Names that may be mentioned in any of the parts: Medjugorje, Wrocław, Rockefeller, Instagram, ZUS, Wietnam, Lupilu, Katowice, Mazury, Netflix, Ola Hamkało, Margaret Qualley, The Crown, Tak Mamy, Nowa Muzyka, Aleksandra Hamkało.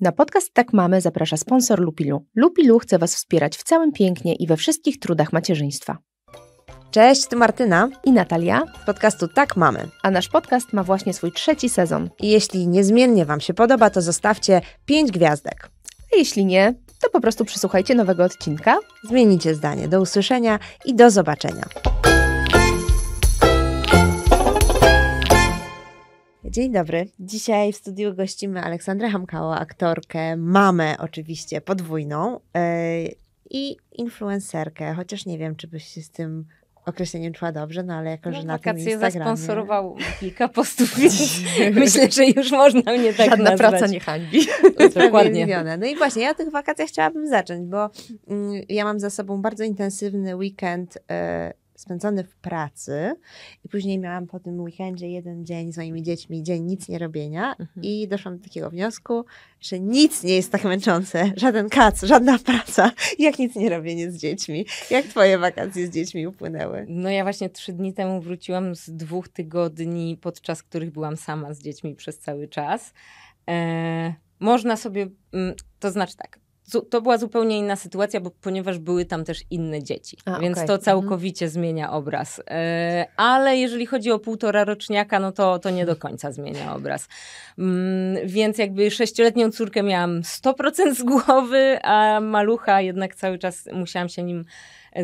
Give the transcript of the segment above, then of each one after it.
Na podcast Tak Mamy zaprasza sponsor Lupilu. Lupilu chce Was wspierać w całym pięknie i we wszystkich trudach macierzyństwa. Cześć, tu Martyna i Natalia z podcastu Tak Mamy. A nasz podcast ma właśnie swój 3. sezon. I jeśli niezmiennie Wam się podoba, to zostawcie 5 gwiazdek. A jeśli nie, to po prostu przysłuchajcie nowego odcinka. Zmienicie zdanie. Do usłyszenia i do zobaczenia. Dzień dobry. Dzisiaj w studiu gościmy Aleksandrę Hamkało, aktorkę, mamę oczywiście podwójną i influencerkę, chociaż nie wiem, czy byś się z tym określeniem czuła dobrze, no ale jako, że na tym Instagramie... zasponsorował kilka postów, więc myślę, że już można mnie tak żadna nazwać. Praca nie hańbi. Dokładnie. No i właśnie, ja o tych wakacjach chciałabym zacząć, bo ja mam za sobą bardzo intensywny weekend spędzony w pracy i później miałam po tym weekendzie jeden dzień z moimi dziećmi, dzień nic nie robienia i doszłam do takiego wniosku, że nic nie jest tak męczące, żaden kac, żadna praca, jak nic nie robienie z dziećmi. Jak twoje wakacje z dziećmi upłynęły? No ja właśnie 3 dni temu wróciłam z 2 tygodni, podczas których byłam sama z dziećmi przez cały czas. Można sobie, to znaczy tak, to była zupełnie inna sytuacja, bo ponieważ były tam też inne dzieci, więc okay. To całkowicie zmienia obraz. Ale jeżeli chodzi o 1,5-roczniaka, no to nie do końca zmienia obraz. Więc jakby 6-letnią córkę miałam 100% z głowy, a malucha jednak cały czas musiałam się nim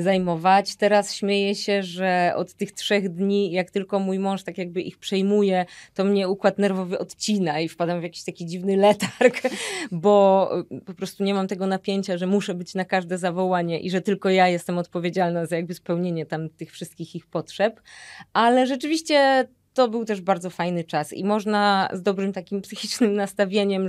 zajmować. Teraz śmieję się, że od tych 3 dni, jak tylko mój mąż tak jakby ich przejmuje, to mnie układ nerwowy odcina i wpadam w jakiś taki dziwny letarg, bo po prostu nie mam tego napięcia, że muszę być na każde zawołanie i że tylko ja jestem odpowiedzialna za jakby spełnienie tam tych wszystkich ich potrzeb. Ale rzeczywiście to był też bardzo fajny czas i można z dobrym takim psychicznym nastawieniem,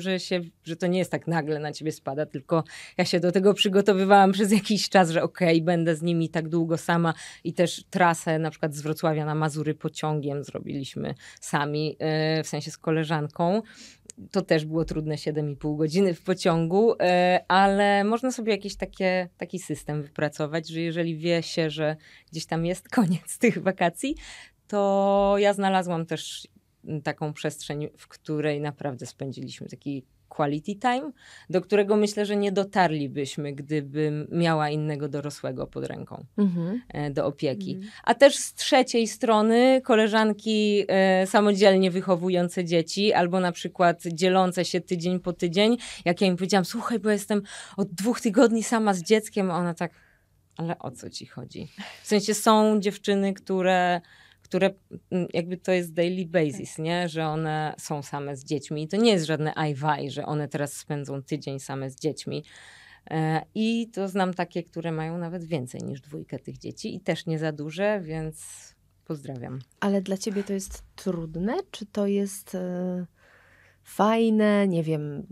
że to nie jest tak nagle na ciebie spada, tylko ja się do tego przygotowywałam przez jakiś czas, że okej, będę z nimi tak długo sama i też trasę na przykład z Wrocławia na Mazury pociągiem zrobiliśmy sami, w sensie z koleżanką. To też było trudne 7,5 godziny w pociągu, ale można sobie jakiś taki system wypracować, że jeżeli wie się, że gdzieś tam jest koniec tych wakacji, to ja znalazłam też taką przestrzeń, w której naprawdę spędziliśmy taki quality time, do którego myślę, że nie dotarlibyśmy, gdybym miała innego dorosłego pod ręką do opieki. A też z 3 strony koleżanki samodzielnie wychowujące dzieci albo na przykład dzielące się tydzień po tydzień. Jak ja im powiedziałam, słuchaj, bo jestem od 2 tygodni sama z dzieckiem, a ona tak, ale o co ci chodzi? W sensie są dziewczyny, które jakby to jest daily basis, nie? Że one są same z dziećmi. I to nie jest żadne ajwaj, że one teraz spędzą tydzień same z dziećmi. I to znam takie, które mają nawet więcej niż 2 tych dzieci i też nie za duże, więc pozdrawiam. Ale dla ciebie to jest trudne? Czy to jest fajne? Nie wiem.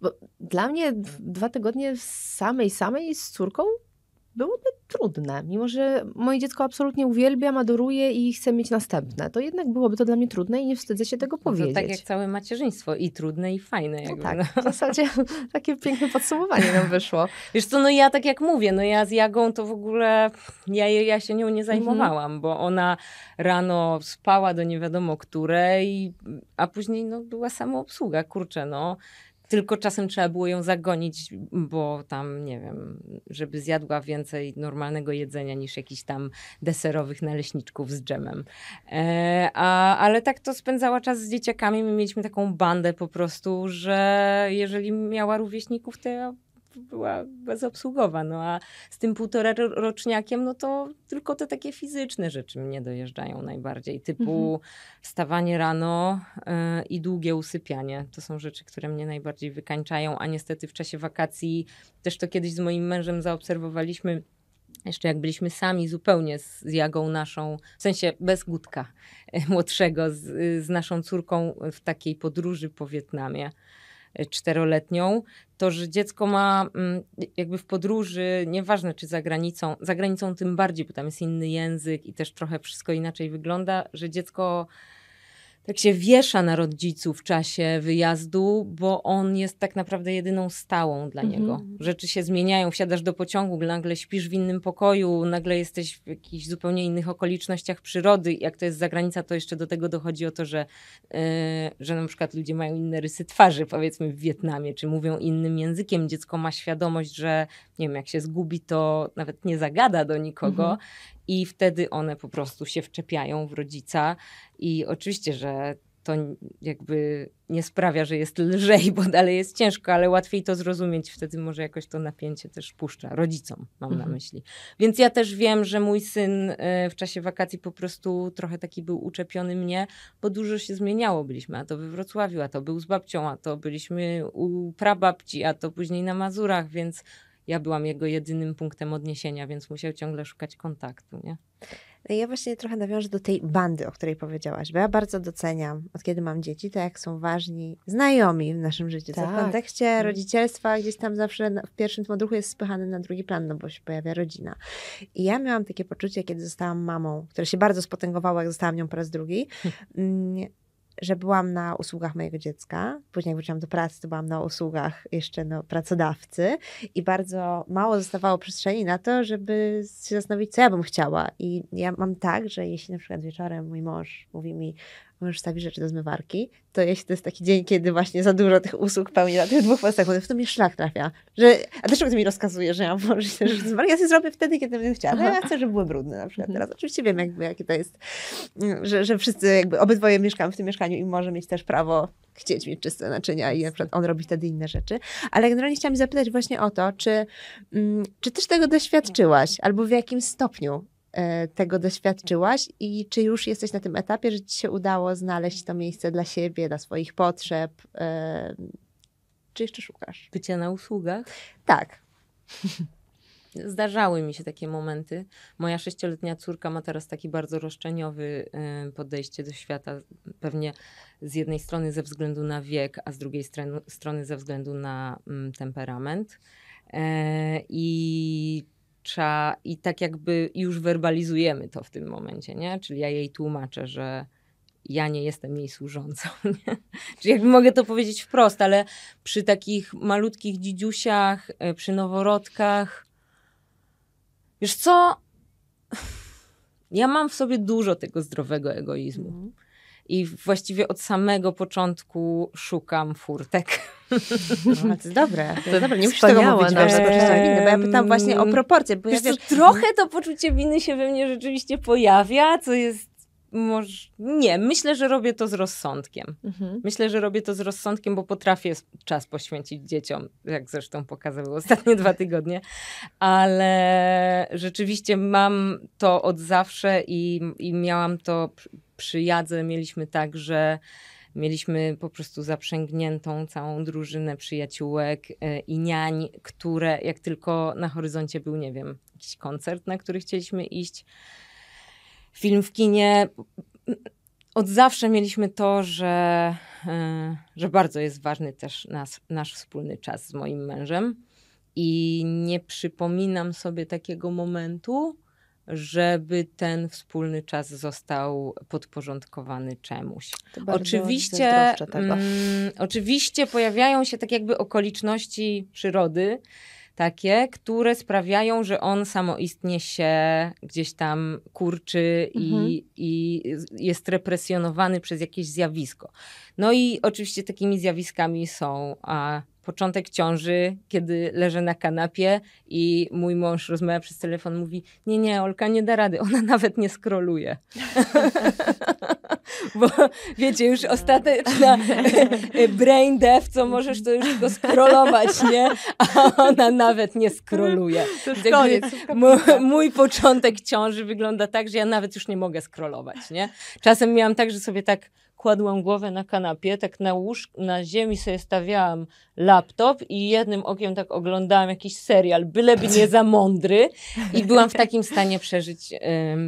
Bo dla mnie 2 tygodnie samej z córką byłoby trudne, mimo że moje dziecko absolutnie uwielbiam, adoruje i chce mieć następne. To jednak byłoby to dla mnie trudne i nie wstydzę się tego powiedzieć. To tak jak całe macierzyństwo. I trudne, i fajne. Jakby, no tak, no. W zasadzie takie piękne podsumowanie nam wyszło. Wiesz co, no ja tak jak mówię, no ja z Jagą to w ogóle, ja się nią nie zajmowałam, bo ona rano spała do nie wiadomo której, a później no była samoobsługa, kurczę no. Tylko czasem trzeba było ją zagonić, bo tam, nie wiem, żeby zjadła więcej normalnego jedzenia niż jakichś tam deserowych naleśniczków z dżemem. Ale tak to spędzała czas z dzieciakami. My mieliśmy taką bandę po prostu, że jeżeli miała rówieśników, to ja była bezobsługowa. No a z tym 1,5-roczniakiem, no to tylko te takie fizyczne rzeczy mnie dojeżdżają najbardziej. Typu wstawanie rano i długie usypianie. To są rzeczy, które mnie najbardziej wykańczają. A niestety w czasie wakacji też to kiedyś z moim mężem zaobserwowaliśmy. Jeszcze jak byliśmy sami zupełnie z Jagą naszą, w sensie bez Gutka młodszego, z naszą córką w takiej podróży po Wietnamie. 4-letnią, to, że dziecko ma jakby w podróży, nieważne czy za granicą tym bardziej, bo tam jest inny język i też trochę wszystko inaczej wygląda, że dziecko tak się wiesza na rodzicu w czasie wyjazdu, bo on jest tak naprawdę jedyną stałą dla niego. Rzeczy się zmieniają, wsiadasz do pociągu, nagle śpisz w innym pokoju, nagle jesteś w jakichś zupełnie innych okolicznościach przyrody. Jak to jest zagranica, to jeszcze do tego dochodzi o to, że na przykład ludzie mają inne rysy twarzy, powiedzmy w Wietnamie, czy mówią innym językiem. Dziecko ma świadomość, że nie wiem, jak się zgubi, to nawet nie zagada do nikogo. I wtedy one po prostu się wczepiają w rodzica i oczywiście, że to jakby nie sprawia, że jest lżej, bo dalej jest ciężko, ale łatwiej to zrozumieć. Wtedy może jakoś to napięcie też puszcza rodzicom, mam na myśli. Więc ja też wiem, że mój syn w czasie wakacji po prostu trochę taki był uczepiony mnie, bo dużo się zmieniało. Byliśmy a to we Wrocławiu, a to był z babcią, a to byliśmy u prababci, a to później na Mazurach, więc... Ja byłam jego jedynym punktem odniesienia, więc musiał ciągle szukać kontaktu, nie? Ja właśnie trochę nawiążę do tej bandy, o której powiedziałaś, bo ja bardzo doceniam, od kiedy mam dzieci, to jak są ważni znajomi w naszym życiu. Tak. Co w kontekście rodzicielstwa gdzieś tam zawsze w pierwszym odruchu jest spychany na drugi plan, no bo się pojawia rodzina. I ja miałam takie poczucie, kiedy zostałam mamą, które się bardzo spotęgowało, jak zostałam nią po raz drugi, że byłam na usługach mojego dziecka. Później jak wróciłam do pracy, to byłam na usługach jeszcze pracodawcy i bardzo mało zostawało przestrzeni na to, żeby się zastanowić, co ja bym chciała. I ja mam tak, że jeśli na przykład wieczorem mój mąż mówi mi, możesz wstawić rzeczy do zmywarki, to jeśli to jest taki dzień, kiedy właśnie za dużo tych usług pełni na tych dwóch postach, to mnie szlak trafia. Że, a dlaczego ty mi rozkazujesz, że ja mam włożyć te rzeczy do zmywarki? Ja sobie zrobię wtedy, kiedy bym chciała. No ja chcę, żeby były brudne na przykład teraz. Oczywiście wiem, jakie to jest, że wszyscy jakby obydwoje mieszkamy w tym mieszkaniu i może mieć też prawo chcieć mieć czyste naczynia i na przykład on robi wtedy inne rzeczy. Ale generalnie chciałam zapytać właśnie o to, czy też tego doświadczyłaś albo w jakim stopniu tego doświadczyłaś i czy już jesteś na tym etapie, że ci się udało znaleźć to miejsce dla siebie, dla swoich potrzeb? Czy jeszcze szukasz? Bycia na usługach? Tak. Zdarzały mi się takie momenty. Moja 6-letnia córka ma teraz taki bardzo roszczeniowy podejście do świata. Pewnie z jednej strony ze względu na wiek, a z drugiej strony ze względu na temperament. I tak jakby już werbalizujemy to w tym momencie, nie? Czyli ja jej tłumaczę, że ja nie jestem jej służącą, nie? Czyli jakby mogę to powiedzieć wprost, ale przy takich malutkich dzidziusiach, przy noworodkach, wiesz co? Ja mam w sobie dużo tego zdrowego egoizmu. I właściwie od samego początku szukam furtek. No, to jest dobre. To nie musisz tego mówić, bo ja pytam właśnie o proporcje. Bo wiesz, trochę to poczucie winy się we mnie rzeczywiście pojawia, co jest może... Nie, myślę, że robię to z rozsądkiem. Myślę, że robię to z rozsądkiem, bo potrafię czas poświęcić dzieciom, jak zresztą pokazały ostatnie 2 tygodnie. Ale rzeczywiście mam to od zawsze i miałam to... Przyjaciół mieliśmy tak, że mieliśmy po prostu zaprzęgniętą całą drużynę przyjaciółek i niań, które jak tylko na horyzoncie był, nie wiem, jakiś koncert, na który chcieliśmy iść, film w kinie. Od zawsze mieliśmy to, że bardzo jest ważny też nasz wspólny czas z moim mężem i nie przypominam sobie takiego momentu, żeby ten wspólny czas został podporządkowany czemuś. Oczywiście pojawiają się tak jakby okoliczności przyrody takie, które sprawiają, że on samoistnie się gdzieś tam kurczy i jest represjonowany przez jakieś zjawisko. No i oczywiście takimi zjawiskami są... Początek ciąży, kiedy leżę na kanapie i mój mąż rozmawia przez telefon, mówi, nie, Olka nie da rady, ona nawet nie scrolluje. Bo wiecie, już ostateczna brain death, co możesz, to już go scrollować, nie? A ona nawet nie scrolluje. Mój początek ciąży wygląda tak, że ja nawet już nie mogę scrollować, nie? Czasem miałam tak, że sobie tak kładłam głowę na kanapie, tak na ziemi sobie stawiałam laptop i jednym okiem tak oglądałam jakiś serial, byleby nie za mądry i byłam w takim stanie przeżyć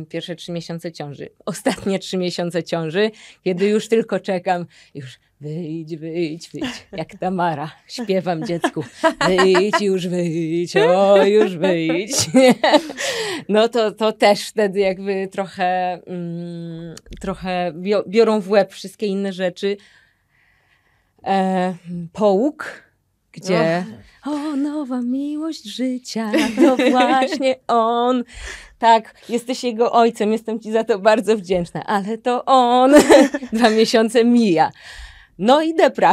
pierwsze 3 miesiące ciąży. Ostatnie 3 miesiące ciąży, kiedy już tylko czekam, już Wyjdź, wyjdź, wyjdź, jak Tamara, śpiewam dziecku, wyjdź, o już wyjdź. No to też wtedy jakby trochę biorą w łeb wszystkie inne rzeczy. Połóg, gdzie nowa miłość życia, to właśnie on. Tak, jesteś jego ojcem, jestem ci za to bardzo wdzięczna, ale to on 2 miesiące mija. No i depra.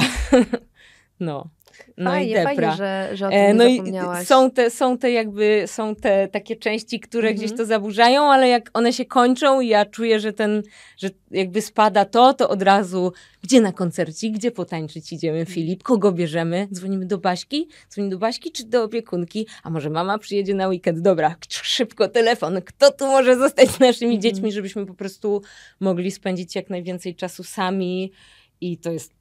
No fajnie, i depra. Fajnie, że o tym nie zapomniałaś. Są te takie części, które gdzieś to zaburzają, ale jak one się kończą i ja czuję, że jakby spada to od razu, gdzie na koncercie, gdzie potańczyć idziemy, Filip, kogo bierzemy, dzwonimy do Baśki, czy do opiekunki, a może mama przyjedzie na weekend, dobra, szybko telefon, kto tu może zostać z naszymi dziećmi, żebyśmy po prostu mogli spędzić jak najwięcej czasu sami. I to jest,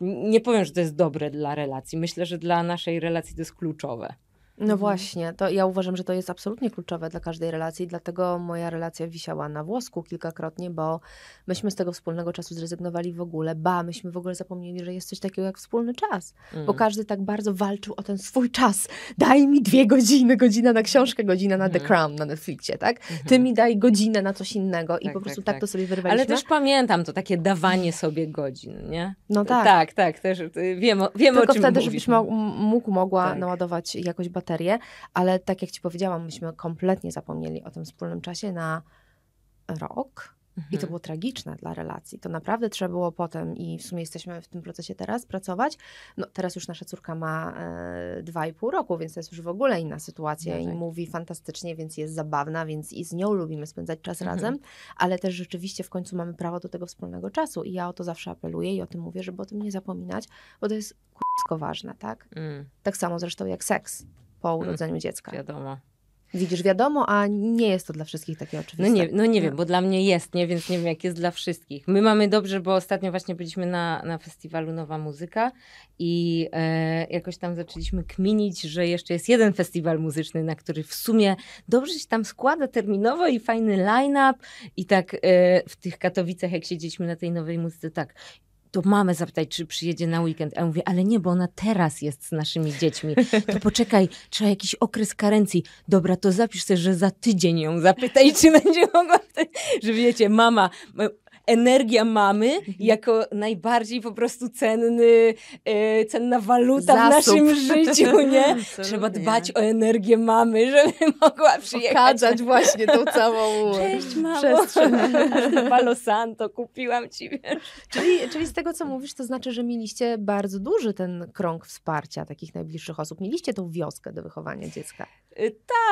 nie powiem, że to jest dobre dla relacji. Myślę, że dla naszej relacji to jest kluczowe. No właśnie, to ja uważam, że to jest absolutnie kluczowe dla każdej relacji, dlatego moja relacja wisiała na włosku kilkakrotnie, bo myśmy z tego wspólnego czasu zrezygnowali w ogóle, myśmy w ogóle zapomnieli, że jest coś takiego jak wspólny czas, bo każdy tak bardzo walczył o ten swój czas. Daj mi 2 godziny, godzina na książkę, godzina na The Crown na Netflixie, tak? Ty mi daj godzinę na coś innego i tak, po prostu tak to sobie wyrwaliśmy. Ale też pamiętam to takie dawanie sobie godzin, nie? No tak. Tak, też wiem o czym wtedy, mówisz. Tylko wtedy, żebyś mogła naładować jakoś baterię. Ale tak jak ci powiedziałam, myśmy kompletnie zapomnieli o tym wspólnym czasie na rok i to było tragiczne dla relacji. To naprawdę trzeba było potem i w sumie jesteśmy w tym procesie teraz pracować. No teraz już nasza córka ma 2,5 roku, więc to jest już w ogóle inna sytuacja i mówi fantastycznie, więc jest zabawna, więc i z nią lubimy spędzać czas razem, ale też rzeczywiście w końcu mamy prawo do tego wspólnego czasu i ja o to zawsze apeluję i o tym mówię, żeby o tym nie zapominać, bo to jest k***sko ważne, tak? Tak samo zresztą jak seks. Po urodzeniu dziecka. Wiadomo. Widzisz, wiadomo, a nie jest to dla wszystkich takie oczywiste. No nie wiem, bo dla mnie jest, nie? Więc nie wiem, jak jest dla wszystkich. My mamy dobrze, bo ostatnio właśnie byliśmy na festiwalu Nowa Muzyka i jakoś tam zaczęliśmy kminić, że jeszcze jest jeden festiwal muzyczny, na który w sumie dobrze się tam składa terminowo i fajny line-up. I tak w tych Katowicach, jak siedzieliśmy na tej Nowej Muzyce, tak... to mamę zapytać, czy przyjedzie na weekend. A ja mówię, ale nie, bo ona teraz jest z naszymi dziećmi. To poczekaj, trzeba jakiś okres karencji. Dobra, to zapisz sobie, że za tydzień ją zapytaj, czy będzie mogła. Że wiecie, mama... Energia mamy jako najbardziej po prostu cenna waluta zasób w naszym życiu, nie? Absolutnie. Trzeba dbać o energię mamy, żeby mogła przyjechać. Okazać właśnie tą całą cześć, mamo. Przestrzeń. Palo Santo, kupiłam ci, wiesz. Czyli z tego, co mówisz, to znaczy, że mieliście bardzo duży ten krąg wsparcia takich najbliższych osób. Mieliście tą wioskę do wychowania dziecka.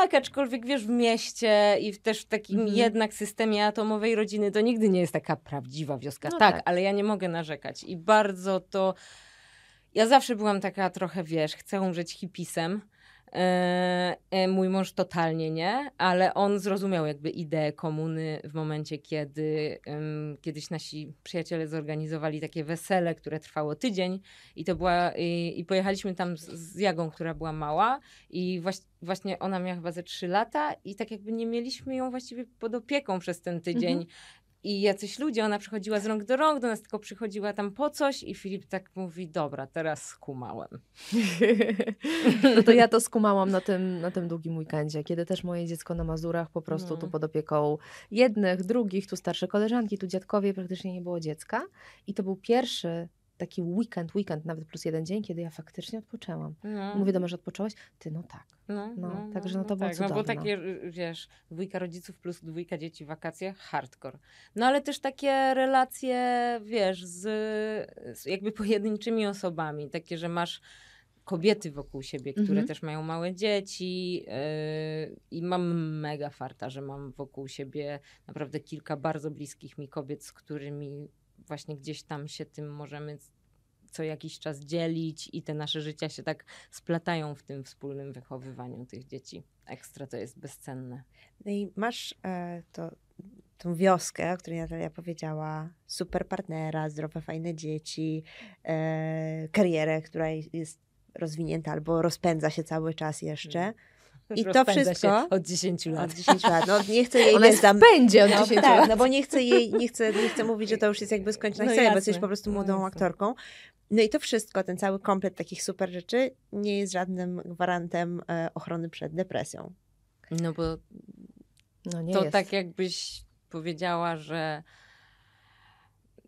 Tak, aczkolwiek wiesz, w mieście i też w takim jednak systemie atomowej rodziny to nigdy nie jest taka prawdziwa wioska. No tak, ale ja nie mogę narzekać i bardzo to... Ja zawsze byłam taka trochę, wiesz, chcę umrzeć hipisem. Mój mąż totalnie nie, ale on zrozumiał jakby ideę komuny w momencie, kiedy kiedyś nasi przyjaciele zorganizowali takie wesele, które trwało tydzień i pojechaliśmy tam z Jagą, która była mała i właśnie ona miała chyba ze 3 lata i tak jakby nie mieliśmy ją właściwie pod opieką przez ten tydzień. I jacyś ludzie, ona przychodziła z rąk do rąk, do nas tylko przychodziła tam po coś i Filip tak mówi, dobra, teraz skumałem. No to ja to skumałam na tym długim weekendzie, kiedy też moje dziecko na Mazurach po prostu tu pod opieką jednych, drugich, tu starsze koleżanki, tu dziadkowie, praktycznie nie było dziecka. I to był pierwszy taki weekend, nawet +1 dzień, kiedy ja faktycznie odpoczęłam. Mówię do męża, odpoczęłaś? Ty, no tak. Także to było cudowne. No bo takie, wiesz, 2 rodziców plus 2 dzieci, wakacje, hardcore. No ale też takie relacje, wiesz, z jakby pojedynczymi osobami. Takie, że masz kobiety wokół siebie, które też mają małe dzieci i mam mega farta, że mam wokół siebie naprawdę kilka bardzo bliskich mi kobiet, z którymi właśnie gdzieś tam się tym możemy co jakiś czas dzielić i te nasze życia się tak splatają w tym wspólnym wychowywaniu tych dzieci. Ekstra to jest bezcenne. No i masz tą wioskę, o której Natalia powiedziała, super partnera, zdrowe, fajne dzieci, karierę, która jest rozwinięta albo rozpędza się cały czas jeszcze. I to wszystko od 10 lat. Od 10 lat. No, nie chcę jej będzie od 10 lat. Tak, no bo nie chcę mówić, że to już jest jakby skończona historia, bo jesteś po prostu młodą aktorką. No i to wszystko, ten cały komplet takich super rzeczy nie jest żadnym gwarantem ochrony przed depresją. No bo nie to jest tak, jakbyś powiedziała, że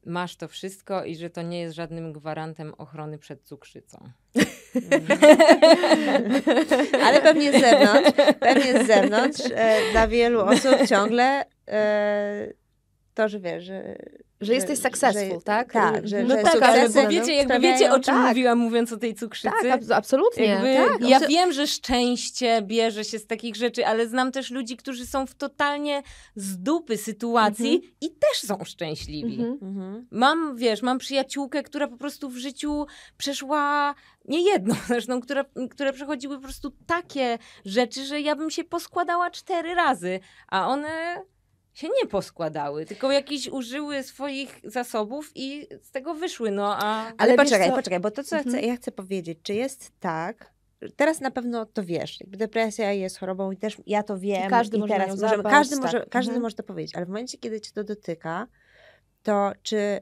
masz to wszystko i że to nie jest żadnym gwarantem ochrony przed cukrzycą. Ale pewnie z zewnątrz dla wielu osób ciągle to, że wiesz, że jesteś successful, tak? Tak, że ale bo wiecie, o czym mówiłam, mówiąc o tej cukrzycy? Tak, absolutnie. Ja wiem, że szczęście bierze się z takich rzeczy, ale znam też ludzi, którzy są w totalnie z dupy sytuacji i też są szczęśliwi. Mam przyjaciółkę, która po prostu w życiu przeszła, nie jedną zresztą, które przechodziły po prostu takie rzeczy, że ja bym się poskładała 4 razy, a one się nie poskładały, tylko jakieś użyły swoich zasobów i z tego wyszły, Ale poczekaj, bo to, co ja chcę powiedzieć, czy jest tak, teraz na pewno to wiesz, jakby depresja jest chorobą i też ja to wiem. I każdy może teraz każdy może to powiedzieć, ale w momencie, kiedy cię to dotyka, to czy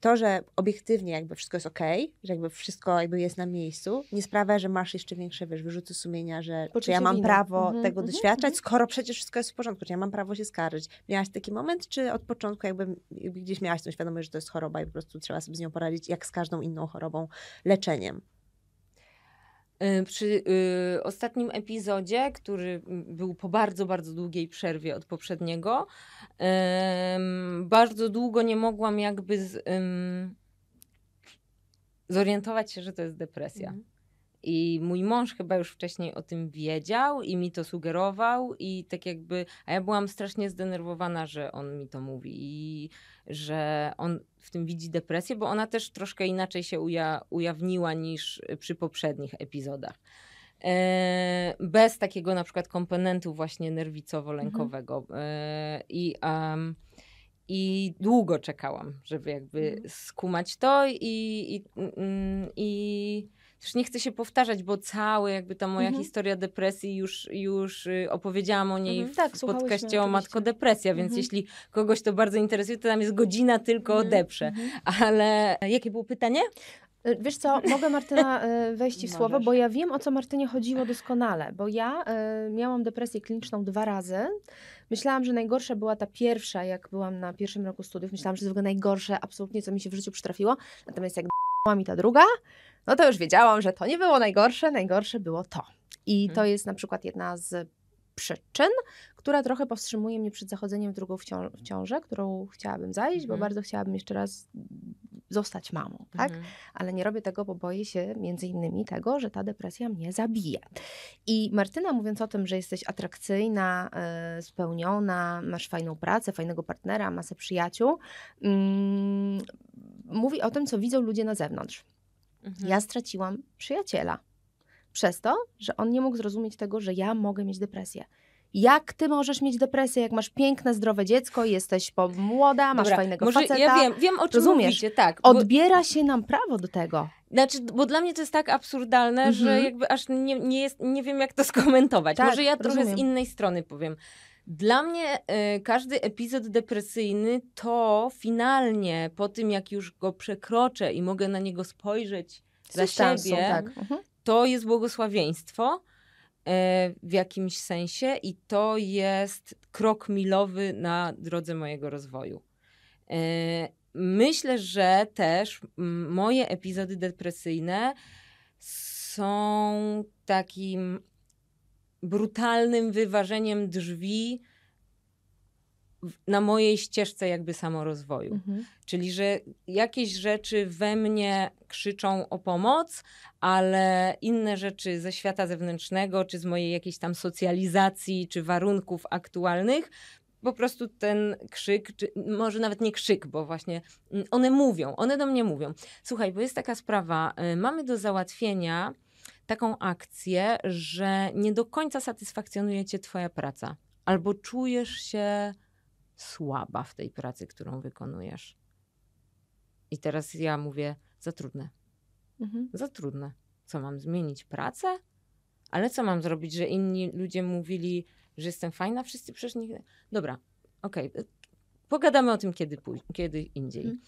to, że obiektywnie jakby wszystko jest okej, że jakby wszystko jakby jest na miejscu, nie sprawia, że masz jeszcze większe wyrzuty sumienia, że poczucie czy ja mam prawo tego doświadczać, skoro przecież wszystko jest w porządku, czy ja mam prawo się skarżyć. Miałaś taki moment, czy od początku jakby gdzieś miałaś tą świadomość, że to jest choroba i po prostu trzeba sobie z nią poradzić, jak z każdą inną chorobą, leczeniem? Przy ostatnim epizodzie, który był po bardzo, bardzo długiej przerwie od poprzedniego, bardzo długo nie mogłam jakby zorientować się, że to jest depresja. I mój mąż chyba już wcześniej o tym wiedział i mi to sugerował i tak jakby, a ja byłam strasznie zdenerwowana, że on mi to mówi i że on w tym widzi depresję, bo ona też troszkę inaczej się ujawniła niż przy poprzednich epizodach. Bez takiego na przykład komponentu właśnie nerwicowo-lękowego. I długo czekałam, żeby jakby skumać to i już nie chcę się powtarzać, bo cała jakby ta moja historia depresji już opowiedziałam o niej w podcaście o Matko Depresja, więc jeśli kogoś to bardzo interesuje, to tam jest godzina tylko odeprze. Ale jakie było pytanie? Wiesz co, mogę Martyna wejść w słowo, bo ja wiem, o co Martynie chodziło doskonale, bo ja miałam depresję kliniczną 2 razy. Myślałam, że najgorsza była ta pierwsza, jak byłam na pierwszym roku studiów. Myślałam, że to w ogóle najgorsze absolutnie, co mi się w życiu przytrafiło. Natomiast jak mi ta druga, no to już wiedziałam, że to nie było najgorsze, najgorsze było to. I to jest na przykład jedna z przyczyn, która trochę powstrzymuje mnie przed zachodzeniem w drugą w ciążę, którą chciałabym zajść, bo bardzo chciałabym jeszcze raz zostać mamą, tak? Ale nie robię tego, bo boję się między innymi tego, że ta depresja mnie zabije. I Martyna, mówiąc o tym, że jesteś atrakcyjna, spełniona, masz fajną pracę, fajnego partnera, masę przyjaciół, mówi o tym, co widzą ludzie na zewnątrz. Ja straciłam przyjaciela przez to, że on nie mógł zrozumieć tego, że ja mogę mieć depresję. Jak ty możesz mieć depresję, jak masz piękne, zdrowe dziecko, jesteś młoda, masz fajnego faceta. Ja wiem o czym mówicie, tak. Bo odbiera się nam prawo do tego. Znaczy, bo dla mnie to jest tak absurdalne, że jakby aż nie wiem, jak to skomentować. Tak, może ja trochę z innej strony powiem. Dla mnie każdy epizod depresyjny to finalnie, po tym jak już go przekroczę i mogę na niego spojrzeć dla siebie, to jest błogosławieństwo w jakimś sensie i to jest krok milowy na drodze mojego rozwoju. Myślę, że też moje epizody depresyjne są takim brutalnym wyważeniem drzwi na mojej ścieżce jakby samorozwoju. Czyli, że jakieś rzeczy we mnie krzyczą o pomoc, ale inne rzeczy ze świata zewnętrznego, czy z mojej jakiejś tam socjalizacji, czy warunków aktualnych, po prostu ten krzyk, czy może nawet nie krzyk, bo właśnie one do mnie mówią. Słuchaj, bo jest taka sprawa, mamy do załatwienia taką akcję, że nie do końca satysfakcjonuje cię twoja praca. Albo czujesz się słaba w tej pracy, którą wykonujesz. I teraz ja mówię, za trudne. Za trudne. Co, mam zmienić pracę? Ale co mam zrobić, że inni ludzie mówili, że jestem fajna? Wszyscy przecież nie... Dobra, okej. Okay. Pogadamy o tym kiedy indziej. Hmm.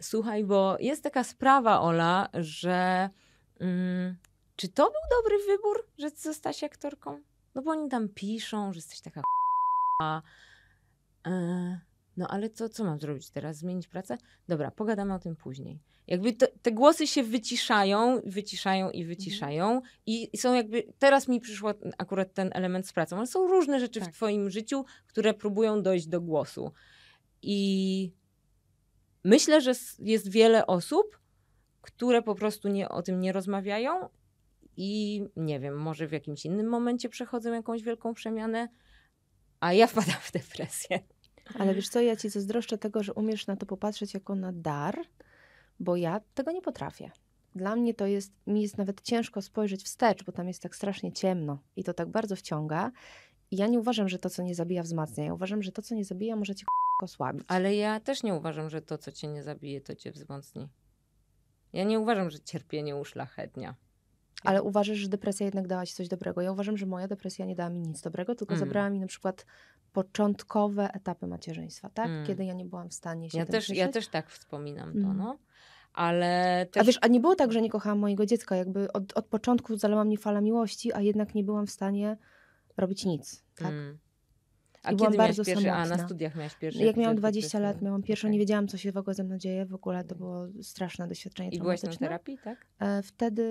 Słuchaj, bo jest taka sprawa, Ola, że... czy to był dobry wybór, że zostałaś aktorką? No bo oni tam piszą, że jesteś taka ch**a. No ale to co mam zrobić teraz? Zmienić pracę? Dobra, pogadamy o tym później. Jakby te głosy się wyciszają i są jakby, teraz mi przyszło akurat ten element z pracą, ale są różne rzeczy w twoim życiu, które próbują dojść do głosu. I myślę, że jest wiele osób, które po prostu o tym nie rozmawiają i nie wiem, może w jakimś innym momencie przechodzą jakąś wielką przemianę, a ja wpadam w depresję. Ale wiesz co, ja ci zazdroszczę tego, że umiesz na to popatrzeć jako na dar, bo ja tego nie potrafię. Dla mnie to jest, mi jest nawet ciężko spojrzeć wstecz, bo tam jest tak strasznie ciemno i to tak bardzo wciąga. I ja nie uważam, że to, co nie zabija, wzmacnia. Ja uważam, że to, co nie zabija, może cię osłabić. Ale ja też nie uważam, że to, co cię nie zabije, to cię wzmocni. Ja nie uważam, że cierpienie uszlachetnia. Ale uważasz, że depresja jednak dała ci coś dobrego. Ja uważam, że moja depresja nie dała mi nic dobrego, tylko zabrała mi na przykład początkowe etapy macierzyństwa, tak? Kiedy ja nie byłam w stanie się ja też tak wspominam to, no. Ale też... A wiesz, a nie było tak, że nie kochałam mojego dziecka. Jakby od początku zalała mnie fala miłości, a jednak nie byłam w stanie robić nic, tak? A kiedy byłam bardzo samotna. A na studiach miałaś pierwszy? Jak miałam 20 lat, miałam pierwszą, nie wiedziałam, co się w ogóle ze mną dzieje. W ogóle to było straszne doświadczenie traumatyczne. I byłaś na terapii, tak? Wtedy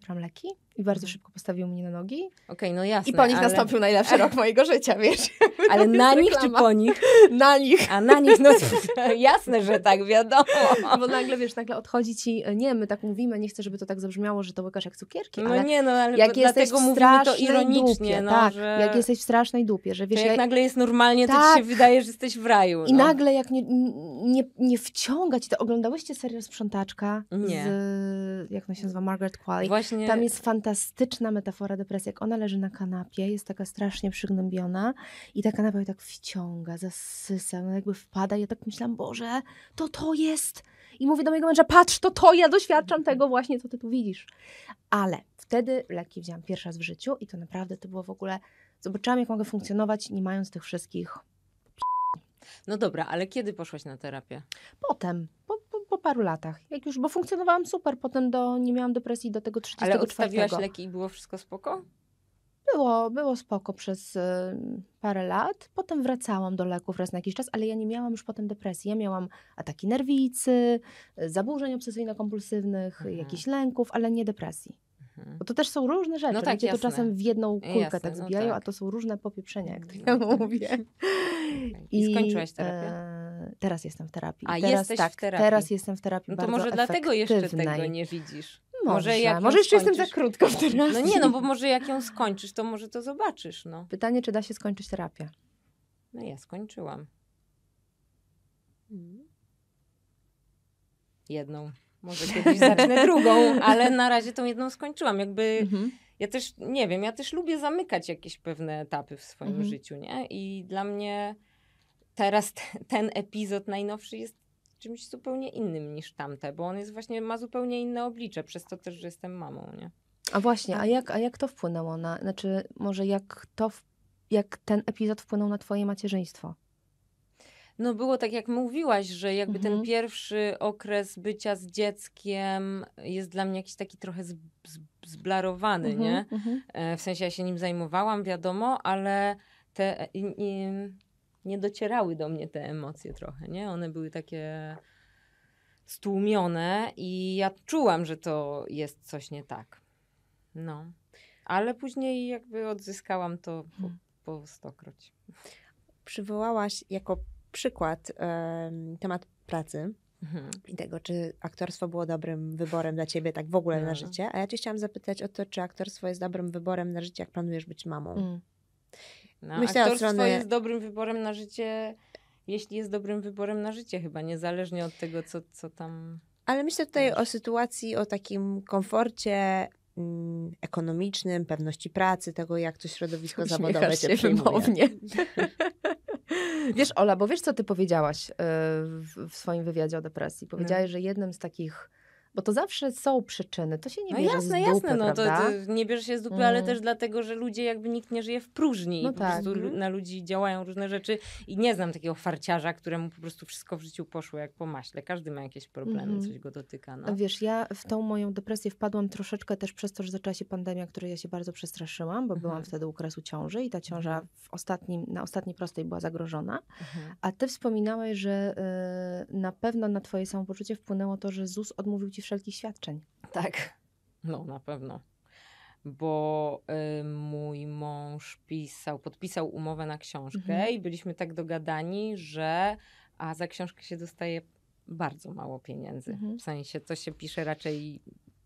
brałam leki i bardzo szybko postawiły mnie na nogi. Okej, no jasne. I po nich nastąpił najlepszy rok mojego życia, wiesz. Ale na nich czy po nich? Na nich. A na nich, no jasne, że tak, wiadomo. Bo nagle, wiesz, nagle odchodzi ci, nie, my tak mówimy, nie chcę, żeby to tak zabrzmiało, że to łykasz jak cukierki, ale... No nie, no, ale jak jesteś w strasznej dupie, tak, jak jesteś w strasznej dupie, że wiesz... Nagle jest normalnie, to ci się wydaje, że jesteś w raju. No. I nagle jak nie wciąga ci to. Oglądałyście serial Sprzątaczka? Nie. Jak ona się nazywa? Margaret Qualley. Właśnie... Tam jest fantastyczna metafora depresji. Jak ona leży na kanapie, jest taka strasznie przygnębiona i ta kanapa ją tak wciąga, zasysa, no jakby wpada. Ja tak myślałam, Boże, to jest... I mówię do mojego męża, patrz, to ja doświadczam tego właśnie, co ty tu widzisz. Ale wtedy leki wzięłam pierwszy raz w życiu i to naprawdę to było w ogóle... Zobaczyłam, jak mogę funkcjonować, nie mając tych wszystkich... No dobra, ale kiedy poszłaś na terapię? Potem, po paru latach. Jak już, bo funkcjonowałam super, potem nie miałam depresji do tego 34. Ale odstawiłaś leki i było wszystko spoko? Było spoko przez parę lat. Potem wracałam do leków raz na jakiś czas, ale ja nie miałam już potem depresji. Ja miałam ataki nerwicy, zaburzeń obsesyjno-kompulsywnych, jakichś lęków, ale nie depresji. Bo to też są różne rzeczy, no tak, gdzie to czasem w jedną kulkę tak zbijają, no tak. A to są różne popieprzenia, jak to ja mówię. Okay. I skończyłaś terapię? Teraz jestem w terapii. A teraz, jesteś w terapii? Teraz jestem w terapii. No to może dlatego jeszcze tego nie widzisz. Może jeszcze jestem za krótko w terapii. No nie, no bo może jak ją skończysz, to może to zobaczysz. No. Pytanie, czy da się skończyć terapię? No ja skończyłam. Jedną. Może kiedyś zacznę drugą, ale na razie tą jedną skończyłam. Jakby ja też, nie wiem, ja też lubię zamykać jakieś pewne etapy w swoim życiu, nie? I dla mnie teraz ten epizod najnowszy jest czymś zupełnie innym niż tamte, bo on jest właśnie, ma zupełnie inne oblicze, przez to też, że jestem mamą, nie? A właśnie, a jak to wpłynęło na, znaczy może jak ten epizod wpłynął na twoje macierzyństwo? No było tak, jak mówiłaś, że jakby ten pierwszy okres bycia z dzieckiem jest dla mnie jakiś taki trochę zblarowany, nie? W sensie ja się nim zajmowałam, wiadomo, ale te nie docierały do mnie te emocje trochę, nie? One były takie stłumione i ja czułam, że to jest coś nie tak. No. Ale później jakby odzyskałam to po 100-kroć. Przywołałaś jako przykład temat pracy i tego, czy aktorstwo było dobrym wyborem dla ciebie tak w ogóle na życie, a ja cię chciałam zapytać o to, czy aktorstwo jest dobrym wyborem na życie, jak planujesz być mamą. No, jest dobrym wyborem na życie, jeśli jest dobrym wyborem na życie chyba, niezależnie od tego, co tam... Ale myślę tutaj o sytuacji, o takim komforcie ekonomicznym, pewności pracy, tego, jak to środowisko zawodowe cię przyjmuje. Wiesz, Ola, bo wiesz, co ty powiedziałaś w swoim wywiadzie o depresji? Powiedziałaś, że jednym z takich Bo to zawsze są przyczyny, to się nie bierze z dupy, jasne, no to nie bierze się z dupy, ale też dlatego, że ludzie, jakby nikt nie żyje w próżni. No tak. Po prostu na ludzi działają różne rzeczy i nie znam takiego farciarza, któremu po prostu wszystko w życiu poszło jak po maśle. Każdy ma jakieś problemy, coś go dotyka. No. Wiesz, ja w tą moją depresję wpadłam troszeczkę też przez to, że zaczęła się pandemia, której ja się bardzo przestraszyłam, bo byłam wtedy u kresu ciąży i ta ciąża na ostatniej prostej była zagrożona. A ty wspominałaś, że na pewno na twoje samopoczucie wpłynęło to, że ZUS odmówił ci wszelkich świadczeń. Tak, no na pewno. Bo mój mąż podpisał umowę na książkę i byliśmy tak dogadani, że za książkę się dostaje bardzo mało pieniędzy. W sensie to się pisze raczej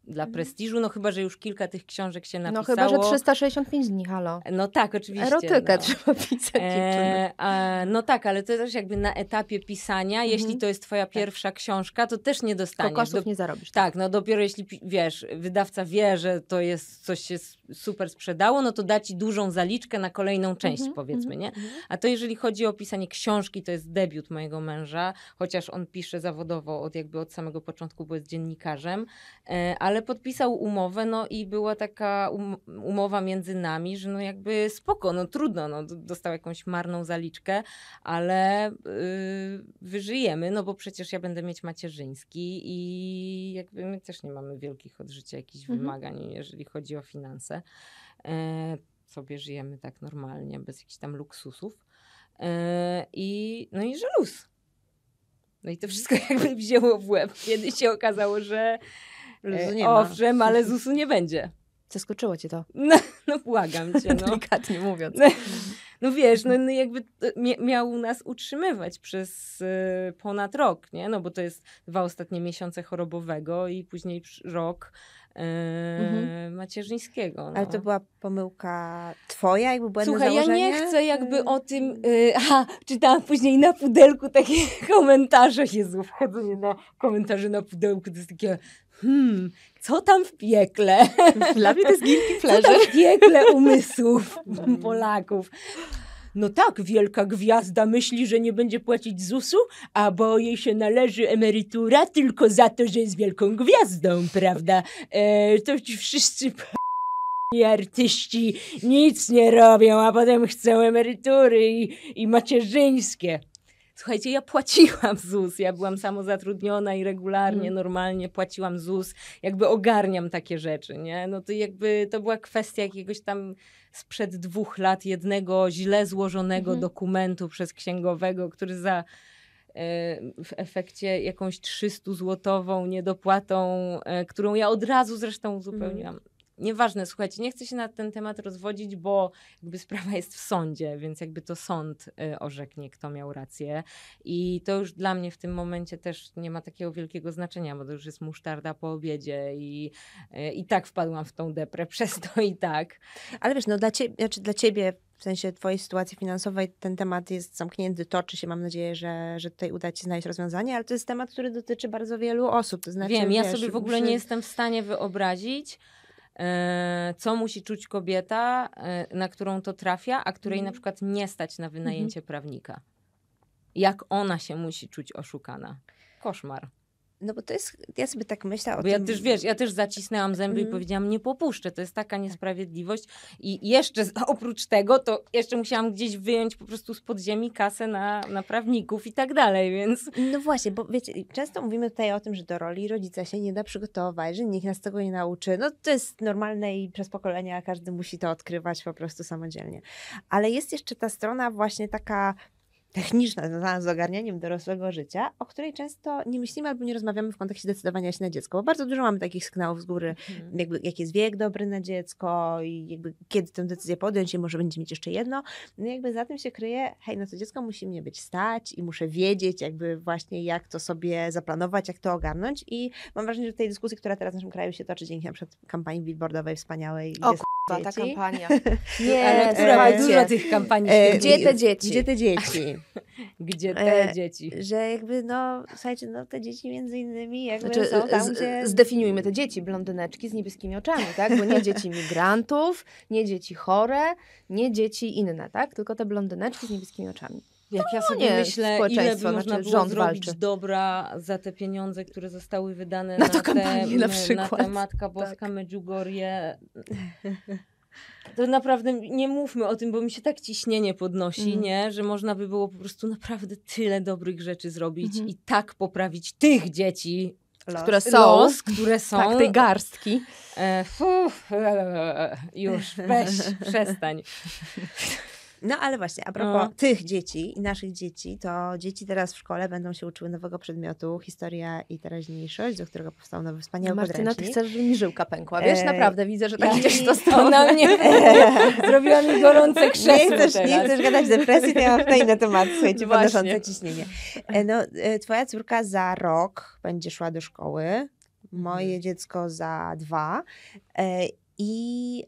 dla prestiżu, no chyba, że już kilka tych książek się napisało. No chyba, że 365 dni, halo. No tak, oczywiście. Erotykę trzeba pisać. No tak, ale to też jakby na etapie pisania, jeśli to jest twoja pierwsza książka, to też nie dostaniesz. To kosztów nie zarobisz. Tak, no dopiero jeśli, wiesz, wydawca wie, że to jest, coś się super sprzedało, no to da ci dużą zaliczkę na kolejną część, powiedzmy, nie? A to jeżeli chodzi o pisanie książki, to jest debiut mojego męża, chociaż on pisze zawodowo od samego początku, bo jest dziennikarzem, ale podpisał umowę, no i była taka umowa między nami, że no jakby spoko, no trudno, no dostał jakąś marną zaliczkę, ale wyżyjemy, no bo przecież ja będę mieć macierzyński i jakby my też nie mamy wielkich od życia jakichś wymagań, jeżeli chodzi o finanse. Sobie żyjemy tak normalnie, bez jakichś tam luksusów. No i że luz. No i to wszystko jakby wzięło w łeb. Kiedy się okazało, że owszem, ale ZUS-u nie będzie. Zaskoczyło cię to? No błagam cię. No. Delikatnie mówiąc. No wiesz, no jakby miał nas utrzymywać przez ponad rok, nie? No bo to jest 2 ostatnie miesiące chorobowego i później rok macierzyńskiego. No. Ale to była pomyłka twoja, jakby błędne założenie? Słuchaj, ja nie chcę jakby o tym... czytałam później na pudelku takie komentarze. Jezu, wchodzenie na komentarze na pudelku, to jest takie... co tam w piekle? Dla mnie to jest guilty pleasure. Co tam w piekle umysłów Polaków? No tak, wielka gwiazda myśli, że nie będzie płacić ZUS-u, a bo jej się należy emerytura tylko za to, że jest wielką gwiazdą, prawda? To ci wszyscy artyści nic nie robią, a potem chcą emerytury i macierzyńskie. Słuchajcie, ja płaciłam ZUS, ja byłam samozatrudniona i regularnie, normalnie płaciłam ZUS, jakby ogarniam takie rzeczy, nie? No to jakby to była kwestia jakiegoś tam sprzed 2 lat jednego źle złożonego dokumentu przez księgowego, który za w efekcie jakąś 300-złotową niedopłatą, którą ja od razu zresztą uzupełniłam. Nieważne, słuchajcie, nie chcę się na ten temat rozwodzić, bo jakby sprawa jest w sądzie, więc jakby to sąd orzeknie, kto miał rację. I to już dla mnie w tym momencie też nie ma takiego wielkiego znaczenia, bo to już jest musztarda po obiedzie i tak wpadłam w tą deprę przez to i tak. Ale wiesz, no dla ciebie, w sensie twojej sytuacji finansowej, ten temat jest zamknięty, toczy się, mam nadzieję, że tutaj uda ci się znaleźć rozwiązanie, ale to jest temat, który dotyczy bardzo wielu osób. To znaczy, ja sobie w ogóle nie jestem w stanie wyobrazić, co musi czuć kobieta, na którą to trafia, a której na przykład nie stać na wynajęcie prawnika. Jak ona się musi czuć oszukana. Koszmar. No bo to jest, ja sobie tak myślę o tym. Ja też, wiesz, zacisnęłam zęby i powiedziałam, nie popuszczę, to jest taka niesprawiedliwość i jeszcze oprócz tego, to jeszcze musiałam gdzieś wyjąć po prostu z podziemi kasę na prawników i tak dalej, więc... No właśnie, bo wiecie, często mówimy tutaj o tym, że do roli rodzica się nie da przygotować, że nikt nas tego nie nauczy, no to jest normalne i przez pokolenia każdy musi to odkrywać po prostu samodzielnie. Ale jest jeszcze ta strona właśnie taka... techniczna, związana z ogarnianiem dorosłego życia, o której często nie myślimy albo nie rozmawiamy w kontekście decydowania się na dziecko, bo bardzo dużo mamy takich sygnałów z góry, jakby jaki jest wiek dobry na dziecko i jakby kiedy tę decyzję podjąć i może będzie mieć jeszcze jedno. No jakby za tym się kryje, hej, no to dziecko musi mnie być stać i muszę wiedzieć jakby właśnie jak to sobie zaplanować, jak to ogarnąć i mam wrażenie, że tej dyskusji, która teraz w naszym kraju się toczy dzięki na przykład kampanii billboardowej wspaniałej. Ta kampania. Nie, ale która dużo tych kampanii. Gdzie te dzieci? Gdzie te dzieci? Gdzie te dzieci? Że jakby, no, słuchajcie, no te dzieci między innymi jakby są tam, gdzie... Zdefiniujmy te dzieci, blondyneczki z niebieskimi oczami, tak? Bo nie dzieci migrantów, nie dzieci chore, nie dzieci inne, tak? Tylko te blondyneczki z niebieskimi oczami. Jak ja sobie myślę, ile by można było zrobić dobra za te pieniądze, które zostały wydane na to kampanię, na Matka Boska, Medjugorje. To naprawdę nie mówmy o tym, bo mi się tak ciśnienie podnosi, nie? Że można by było po prostu naprawdę tyle dobrych rzeczy zrobić i tak poprawić tych dzieci, które są. Tak, tej garstki. Już, weź, przestań. No ale właśnie, a propos tych dzieci i naszych dzieci, to dzieci teraz w szkole będą się uczyły nowego przedmiotu Historia i Teraźniejszość, do którego powstał nowy wspaniały podręcznik. Martyna, ty chcesz, żeby mi żyłka pękła, wiesz? Naprawdę widzę, że tak idziesz do strony. Ona mnie zrobiła mi gorące krzesło. Nie chcesz gadać depresji, to ja mam tutaj inne tematy, słuchajcie, podnoszące ciśnienie. Twoja córka za rok będzie szła do szkoły, moje dziecko za 2 i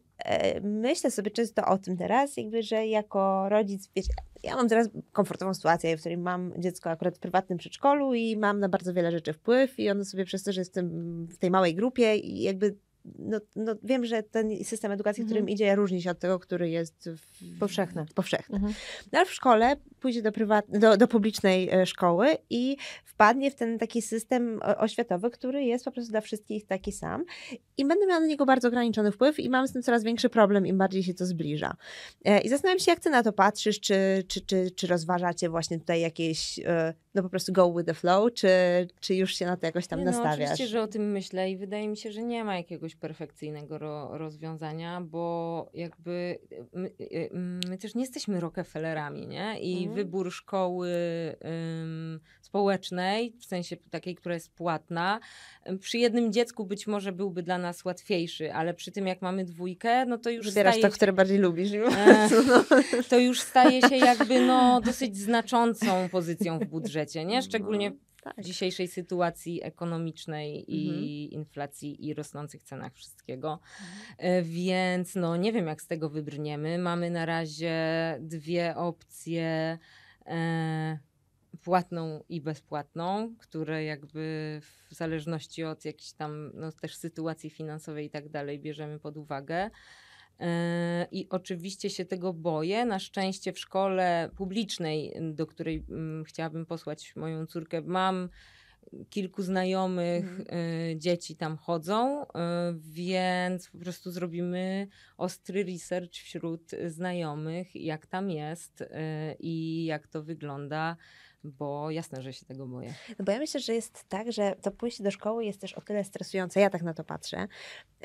myślę sobie często o tym teraz, jakby, że jako rodzic, wiecie, ja mam teraz komfortową sytuację, w której mam dziecko akurat w prywatnym przedszkolu i mam na bardzo wiele rzeczy wpływ i ono sobie przez to, że jestem w tej małej grupie i jakby no wiem, że ten system edukacji, którym idzie, różni się od tego, który jest powszechny. No ale w szkole pójdzie do publicznej szkoły i wpadnie w ten taki system oświatowy, który jest po prostu dla wszystkich taki sam i będę miała na niego bardzo ograniczony wpływ i mam z tym coraz większy problem, im bardziej się to zbliża. I zastanawiam się, jak ty na to patrzysz, czy rozważacie właśnie tutaj jakieś po prostu go with the flow, czy już się na to jakoś tam nastawiasz? No oczywiście, że o tym myślę i wydaje mi się, że nie ma jakiegoś perfekcyjnego rozwiązania, bo jakby my też nie jesteśmy Rockefellerami, nie? I wybór szkoły społecznej, w sensie takiej, która jest płatna, przy jednym dziecku być może byłby dla nas łatwiejszy, ale przy tym jak mamy 2, no to już wybierasz to, które bardziej lubisz. To już staje się jakby dosyć znaczącą pozycją w budżecie. Nie? Szczególnie w dzisiejszej sytuacji ekonomicznej i inflacji i rosnących cenach wszystkiego. Więc nie wiem, jak z tego wybrniemy. Mamy na razie 2 opcje, płatną i bezpłatną, które jakby w zależności od jakiejś tam też sytuacji finansowej i tak dalej bierzemy pod uwagę. I oczywiście się tego boję. Na szczęście w szkole publicznej, do której chciałabym posłać moją córkę, mam kilku znajomych, dzieci tam chodzą, więc po prostu zrobimy ostry research wśród znajomych, jak tam jest i jak to wygląda. Bo jasne, że się tego boję. No bo ja myślę, że jest tak, że to pójście do szkoły jest też o tyle stresujące, ja tak na to patrzę,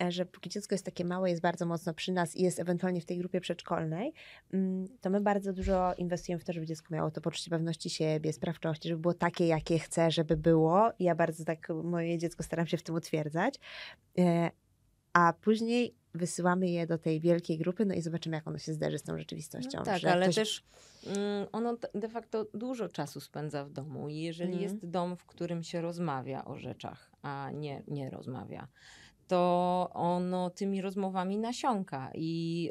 że póki dziecko jest takie małe, jest bardzo mocno przy nas i jest ewentualnie w tej grupie przedszkolnej, to my bardzo dużo inwestujemy w to, żeby dziecko miało to poczucie pewności siebie, sprawczości, żeby było takie, jakie chce, żeby było. Ja bardzo moje dziecko staram się w tym utwierdzać. A później wysyłamy je do tej wielkiej grupy, i zobaczymy, jak ono się zderzy z tą rzeczywistością. No tak, ale też ono de facto dużo czasu spędza w domu i jeżeli jest dom, w którym się rozmawia o rzeczach, a nie rozmawia, to ono tymi rozmowami nasiąka i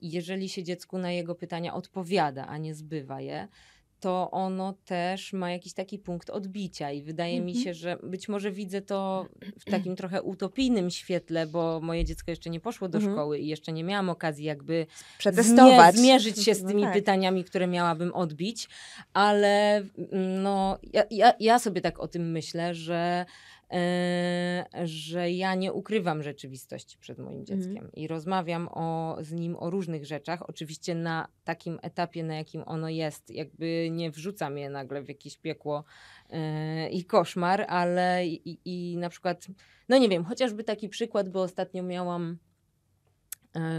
jeżeli się dziecku na jego pytania odpowiada, a nie zbywa je, to ono też ma jakiś taki punkt odbicia i wydaje mi się, że być może widzę to w takim trochę utopijnym świetle, bo moje dziecko jeszcze nie poszło do szkoły i jeszcze nie miałam okazji jakby zmierzyć się z tymi pytaniami, które miałabym odbić, ale ja sobie tak o tym myślę, że ja nie ukrywam rzeczywistości przed moim dzieckiem i rozmawiam z nim o różnych rzeczach, oczywiście na takim etapie, na jakim ono jest, jakby nie wrzucam je nagle w jakieś piekło i koszmar, ale i na przykład, nie wiem, chociażby taki przykład, bo ostatnio miałam,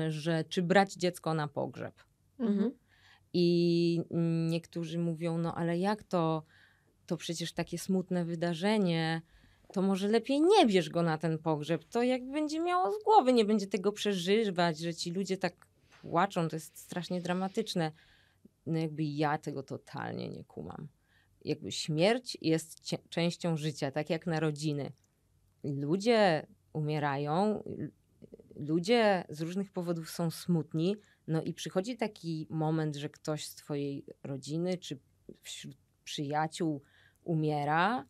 że czy brać dziecko na pogrzeb i niektórzy mówią, ale jak to przecież takie smutne wydarzenie, to może lepiej nie bierz go na ten pogrzeb, to jak będzie miało z głowy, nie będzie tego przeżywać, że ci ludzie tak płaczą, to jest strasznie dramatyczne. Jakby ja tego totalnie nie kumam. Jakby śmierć jest częścią życia, tak jak narodziny. Ludzie umierają, ludzie z różnych powodów są smutni, i przychodzi taki moment, że ktoś z twojej rodziny czy wśród przyjaciół umiera,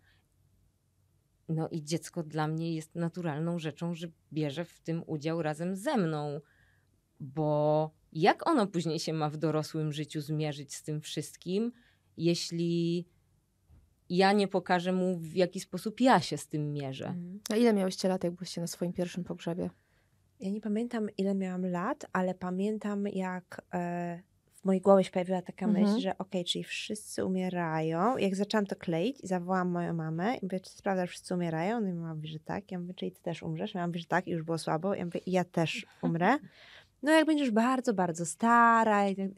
i dziecko dla mnie jest naturalną rzeczą, że bierze w tym udział razem ze mną. bo jak ono później się ma w dorosłym życiu zmierzyć z tym wszystkim, jeśli ja nie pokażę mu, w jaki sposób ja się z tym mierzę. A ile miałyście lat, jak byłyście na swoim pierwszym pogrzebie? Ja nie pamiętam, ile miałam lat, ale pamiętam, jak w mojej głowie się pojawiła taka myśl, że okej, czyli wszyscy umierają. Jak zaczęłam to kleić i zawołałam moją mamę i mówię, czy to prawda, że wszyscy umierają? Ona mi mówi, że tak. Ja mówię, czyli ty też umrzesz? Ja mówię, że tak, i już było słabo. Ja mówię, ja też umrę. No jak będziesz bardzo, bardzo stara i tak dalej.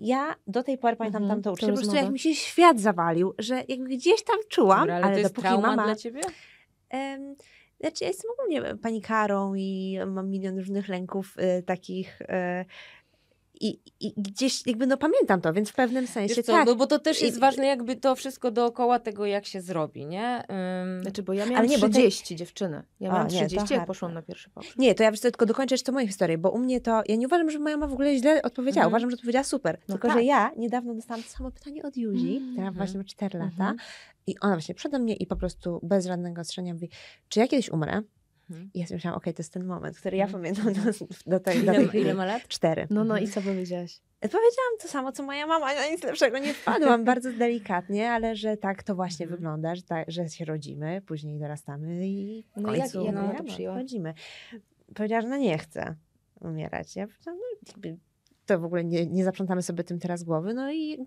Ja do tej pory pamiętam tamto uczucie, po prostu jak mi się świat zawalił, że jak gdzieś tam czułam, dobra, ale to jest dopóki mama... dla ciebie? Znaczy ja jestem ogólnie panikarą i mam milion różnych lęków takich... I gdzieś jakby no pamiętam to, więc w pewnym sensie wiesz co, tak. No bo to też jest ważne jakby to wszystko dookoła tego, jak się zrobi, nie? Znaczy, bo ja miałam 30 dziewczyny. Ja miałam 30, jak poszłam na pierwszy pogrzeb. Nie, to ja tylko dokończę jeszcze moją historię, bo u mnie to, ja nie uważam, że moja mama w ogóle źle odpowiedziała. Uważam, że odpowiedziała super. No tylko, że ja niedawno dostałam to samo pytanie od Juzi, która właśnie ma 4 lata i ona właśnie przede mnie i po prostu bez żadnego ostrzenia mówi, czy ja kiedyś umrę? I ja sobie myślałam, okej, to jest ten moment, który ja pamiętam do tej chwili. Ile ma lat? 4. No i co powiedziałaś? Powiedziałam to samo, co moja mama, na nic lepszego nie wpadłam, bardzo delikatnie, ale że tak to właśnie wygląda, że się rodzimy, później dorastamy i w końcu odchodzimy. Powiedziała, że no nie chcę umierać. Ja powiedziałam, no to w ogóle nie zaprzątamy sobie tym teraz głowy, no i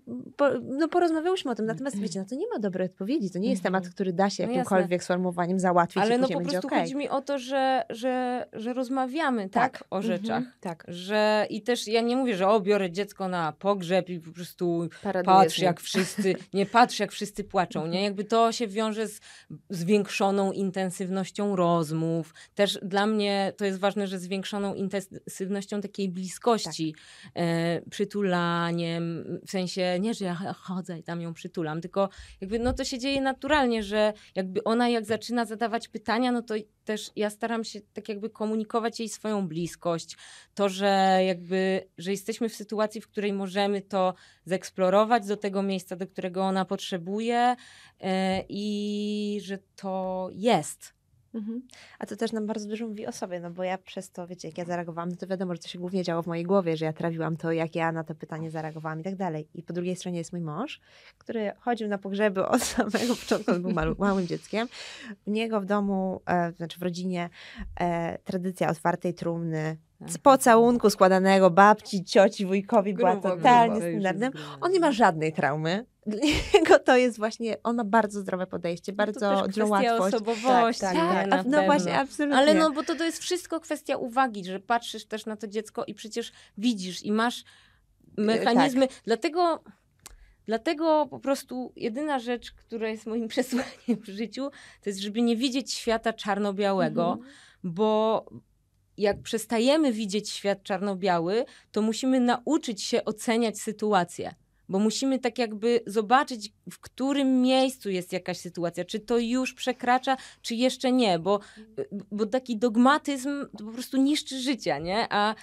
porozmawiałyśmy o tym, natomiast wiecie, no to nie ma dobrej odpowiedzi, to nie jest temat, który da się jakimkolwiek sformułowaniem załatwić. Ale no po prostu chodzi mi o to, że rozmawiamy tak o rzeczach, że i też ja nie mówię, że biorę dziecko na pogrzeb i po prostu patrz jak wszyscy płaczą, nie? Jakby to się wiąże z zwiększoną intensywnością rozmów, też dla mnie to jest ważne, że zwiększoną intensywnością takiej bliskości, przytulaniem, w sensie nie, że ja chodzę i tam ją przytulam, tylko jakby no to się dzieje naturalnie, że jakby ona jak zaczyna zadawać pytania, no to też ja staram się tak jakby komunikować jej swoją bliskość, to, że jakby, że jesteśmy w sytuacji, w której możemy to zeksplorować do tego miejsca, do którego ona potrzebuje i że to jest. A to też nam bardzo dużo mówi o sobie, no bo ja przez to, wiecie, jak ja zareagowałam, no to wiadomo, że to się głównie działo w mojej głowie, że ja trawiłam to, jak ja na to pytanie zareagowałam i tak dalej. I po drugiej stronie jest mój mąż, który chodził na pogrzeby od samego początku, on był małym dzieckiem. U niego w domu, znaczy w rodzinie, tradycja otwartej trumny, z pocałunku składanego babci, cioci, wujkowi była totalnie standardem. On nie ma żadnej traumy. Dla niego to jest właśnie, on ma bardzo zdrowe podejście, bardzo dużą łatwość. Osobowości. Tak, no właśnie, absolutnie. Ale no, bo to jest wszystko kwestia uwagi, że patrzysz też na to dziecko i przecież widzisz i masz mechanizmy. Dlatego po prostu jedyna rzecz, która jest moim przesłaniem w życiu, to jest, żeby nie widzieć świata czarno-białego, bo jak przestajemy widzieć świat czarno-biały, to musimy nauczyć się oceniać sytuację. Bo musimy tak jakby zobaczyć, w którym miejscu jest jakaś sytuacja. Czy to już przekracza, czy jeszcze nie. Bo taki dogmatyzm to po prostu niszczy życia, nie? A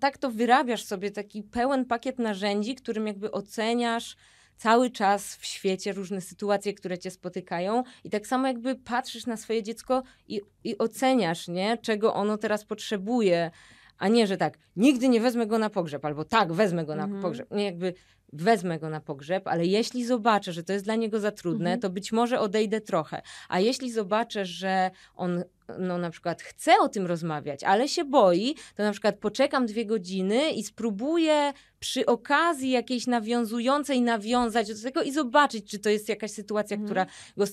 tak to wyrabiasz sobie taki pełen pakiet narzędzi, którym jakby oceniasz cały czas w świecie różne sytuacje, które cię spotykają i tak samo jakby patrzysz na swoje dziecko i oceniasz, nie? Czego ono teraz potrzebuje, a nie, że tak, nigdy nie wezmę go na pogrzeb, albo tak, wezmę go na pogrzeb. Nie, jakby wezmę go na pogrzeb, ale jeśli zobaczę, że to jest dla niego za trudne, to być może odejdę trochę. A jeśli zobaczę, że on no na przykład chce o tym rozmawiać, ale się boi, to na przykład poczekam 2 godziny i spróbuję przy okazji jakiejś nawiązującej nawiązać do tego i zobaczyć, czy to jest jakaś sytuacja, która go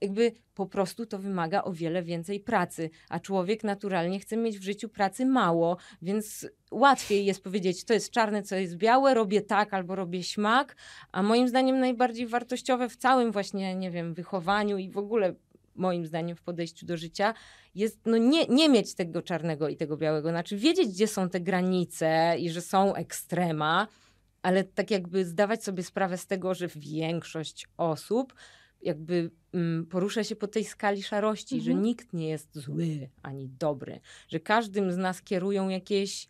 jakby po prostu to wymaga o wiele więcej pracy, a człowiek naturalnie chce mieć w życiu pracy mało, więc łatwiej jest powiedzieć, to jest czarne, co jest białe, robię tak albo robię śmak, a moim zdaniem najbardziej wartościowe w całym właśnie, nie wiem, wychowaniu i w ogóle moim zdaniem w podejściu do życia jest no nie mieć tego czarnego i tego białego, znaczy wiedzieć, gdzie są te granice i że są ekstrema, ale tak jakby zdawać sobie sprawę z tego, że większość osób jakby porusza się po tej skali szarości, że nikt nie jest zły ani dobry, że każdym z nas kierują jakieś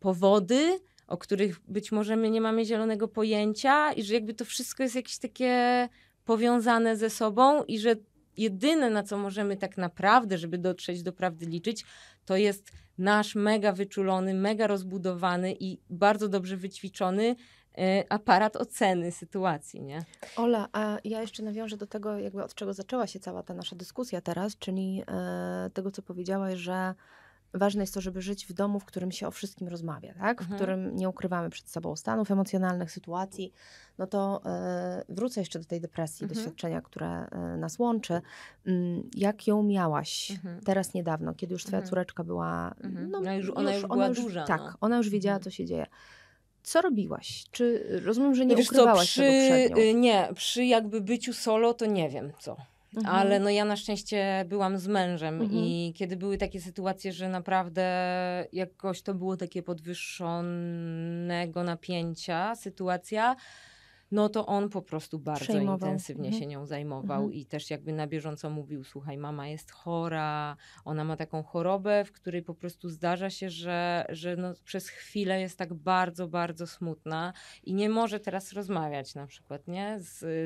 powody, o których być może my nie mamy zielonego pojęcia i że jakby to wszystko jest jakieś takie powiązane ze sobą i że jedyne, na co możemy tak naprawdę, żeby dotrzeć do prawdy, liczyć, to jest nasz mega wyczulony, mega rozbudowany i bardzo dobrze wyćwiczony aparat oceny sytuacji, nie? Ola, a ja jeszcze nawiążę do tego, jakby od czego zaczęła się cała ta nasza dyskusja teraz, czyli tego, co powiedziałaś, że ważne jest to, żeby żyć w domu, w którym się o wszystkim rozmawia, tak? W którym nie ukrywamy przed sobą stanów emocjonalnych, sytuacji. No to wrócę jeszcze do tej depresji, doświadczenia, które nas łączy. Jak ją miałaś teraz niedawno, kiedy już twoja córeczka była... Ona już była duża. Tak, no. Ona już wiedziała, co się dzieje. Co robiłaś? Czy rozumiem, że nie ukrywałaś tego przed nią? Nie, przy jakby byciu solo to nie wiem co. Ale no ja na szczęście byłam z mężem i kiedy były takie sytuacje, że naprawdę jakoś to było takie podwyższonego napięcia sytuacja, no to on po prostu bardzo intensywnie się nią zajmował i też jakby na bieżąco mówił, słuchaj, mama jest chora, ona ma taką chorobę, w której po prostu zdarza się, że no przez chwilę jest tak bardzo, bardzo smutna i nie może teraz rozmawiać na przykład, nie?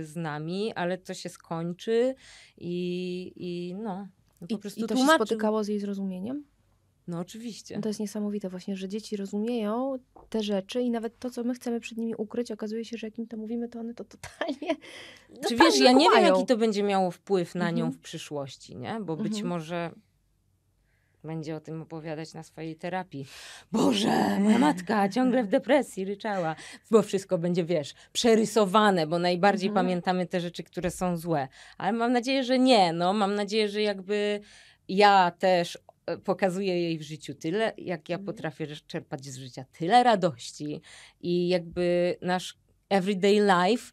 Z nami, ale to się skończy i no. Po prostu to tłumaczy. Się spotykało z jej zrozumieniem? No oczywiście. To jest niesamowite właśnie, że dzieci rozumieją te rzeczy i nawet to, co my chcemy przed nimi ukryć, okazuje się, że jak im to mówimy, to one to totalnie. Czy wiesz, ja nie wiem, jaki to będzie miało wpływ na nią w przyszłości, nie? Bo być może będzie o tym opowiadać na swojej terapii. Boże, moja matka ciągle w depresji ryczała, bo wszystko będzie, wiesz, przerysowane, bo najbardziej pamiętamy te rzeczy, które są złe. Ale mam nadzieję, że nie, no. Mam nadzieję, że jakby ja też pokazuję jej w życiu tyle, jak ja potrafię czerpać z życia tyle radości i jakby nasz everyday life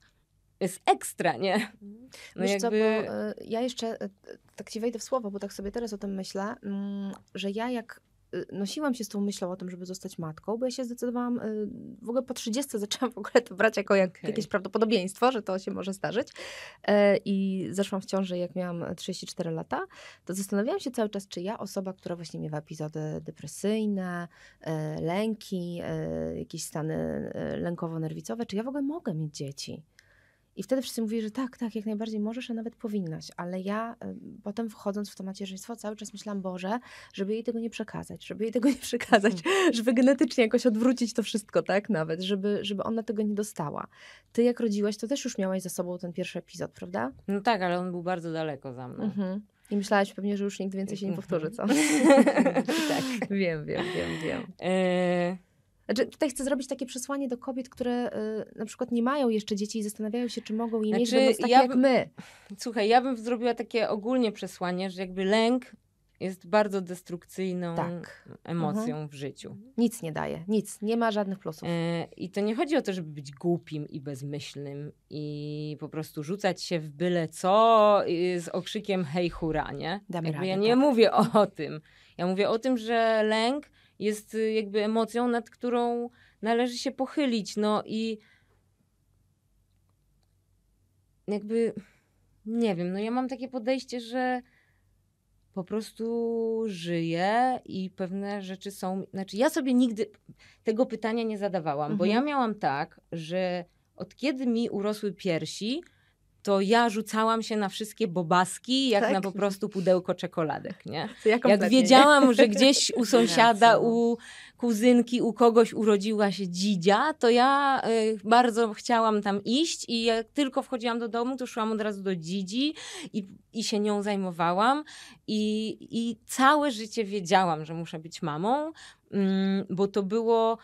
jest ekstra, nie? No wiesz jakby... co, bo ja jeszcze tak ci wejdę w słowo, bo tak sobie teraz o tym myślę, że ja jak nosiłam się z tą myślą o tym, żeby zostać matką, bo ja się zdecydowałam, w ogóle po 30 zaczęłam w ogóle to brać jako jakieś prawdopodobieństwo, że to się może zdarzyć. I zeszłam w ciąży, jak miałam 34 lata, to zastanawiałam się cały czas, czy ja, osoba, która właśnie miewa epizody depresyjne, lęki, jakieś stany lękowo-nerwicowe, czy ja w ogóle mogę mieć dzieci. I wtedy wszyscy mówili, że tak, jak najbardziej możesz, a nawet powinnaś. Ale ja potem wchodząc w to macierzyństwo cały czas myślałam, Boże, żeby jej tego nie przekazać, żeby genetycznie jakoś odwrócić to wszystko, tak nawet, żeby ona tego nie dostała. Ty jak rodziłaś, to też już miałaś za sobą ten pierwszy epizod, prawda? No tak, ale on był bardzo daleko za mną. I myślałaś pewnie, że już nigdy więcej się nie powtórzy, co? Tak, wiem. Znaczy, tutaj chcę zrobić takie przesłanie do kobiet, które na przykład nie mają jeszcze dzieci i zastanawiają się, czy mogą je mieć, będąc takie jak my. Słuchaj, ja bym zrobiła takie ogólnie przesłanie, że jakby lęk jest bardzo destrukcyjną emocją w życiu. Nic nie daje, nic, nie ma żadnych plusów. I to nie chodzi o to, żeby być głupim i bezmyślnym i po prostu rzucać się w byle co z okrzykiem hej hura, nie? Damy radę, ja nie mówię o tym. Ja mówię o tym, że lęk jest jakby emocją, nad którą należy się pochylić, no i jakby, nie wiem, no ja mam takie podejście, że po prostu żyję i pewne rzeczy są, znaczy ja sobie nigdy tego pytania nie zadawałam, bo ja miałam tak, że od kiedy mi urosły piersi, to ja rzucałam się na wszystkie bobaski, jak na po prostu pudełko czekoladek, nie? Jak wiedziałam, że gdzieś u sąsiada, u kuzynki, u kogoś urodziła się dzidzia, to ja bardzo chciałam tam iść i jak tylko wchodziłam do domu, to szłam od razu do dzidzi i się nią zajmowałam i całe życie wiedziałam, że muszę być mamą, bo to było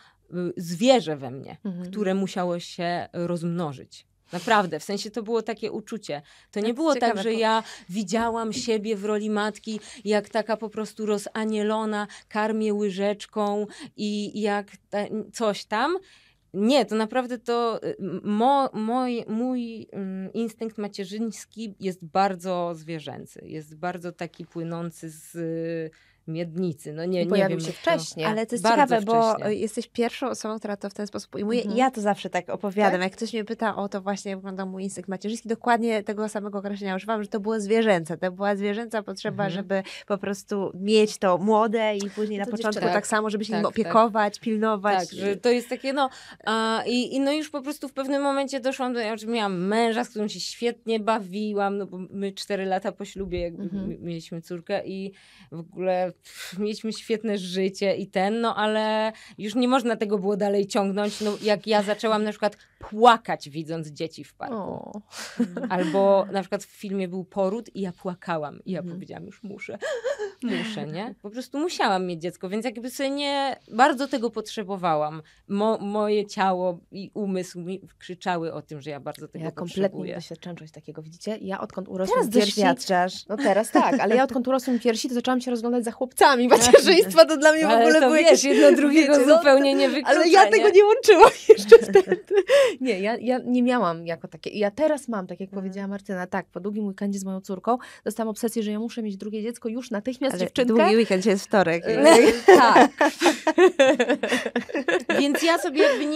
zwierzę we mnie, które musiało się rozmnożyć. Naprawdę, w sensie to było takie uczucie. To nie było ciekawe, tak, że ja widziałam siebie w roli matki, jak taka po prostu rozanielona, karmię łyżeczką i jak coś tam. Nie, to naprawdę to mój instynkt macierzyński jest bardzo zwierzęcy. Jest bardzo taki płynący z miednicy. No nie, pojawił się wcześniej. Ale to jest ciekawe, bo jesteś pierwszą osobą, która to w ten sposób ujmuje. Ja to zawsze tak opowiadam. Tak? Jak ktoś mnie pyta o to właśnie, jak wyglądał mój instynkt macierzyński, dokładnie tego samego określenia używam, że to było zwierzęce. To była zwierzęca potrzeba, żeby po prostu mieć to młode i później to na początku tak samo, żeby się nim opiekować, pilnować. Tak, że to jest takie no już po prostu w pewnym momencie doszłam do, ja już miałam męża, z którym się świetnie bawiłam, no bo my 4 lata po ślubie jakby mieliśmy córkę i w ogóle mieliśmy świetne życie i no ale już nie można tego było dalej ciągnąć. No, jak ja zaczęłam na przykład płakać, widząc dzieci w parku. O. Albo na przykład w filmie był poród i ja płakałam. I ja powiedziałam, już muszę, nie? Po prostu musiałam mieć dziecko, więc jakby sobie nie bardzo tego potrzebowałam. Moje ciało i umysł mi krzyczały o tym, że ja bardzo tego potrzebuję. Ja kompletnie doświadczałam czegoś takiego, widzicie? Ja odkąd urosłam piersi... No teraz tak, ale ja odkąd urosłam piersi, to zaczęłam się rozglądać za chłopcami. Macierzyństwa to dla mnie w ogóle było jakieś... jedno drugiego zupełnie nie wyklucza. Ale ja tego nie łączyłam jeszcze wtedy. Nie, ja nie miałam jako takie. Ja teraz mam, tak jak powiedziała Martyna, tak, po długim weekendzie z moją córką dostałam obsesję, że ja muszę mieć drugie dziecko już natychmiast, dziewczynkę. Długi weekend, jest wtorek. Tak. Więc ja sobie jakby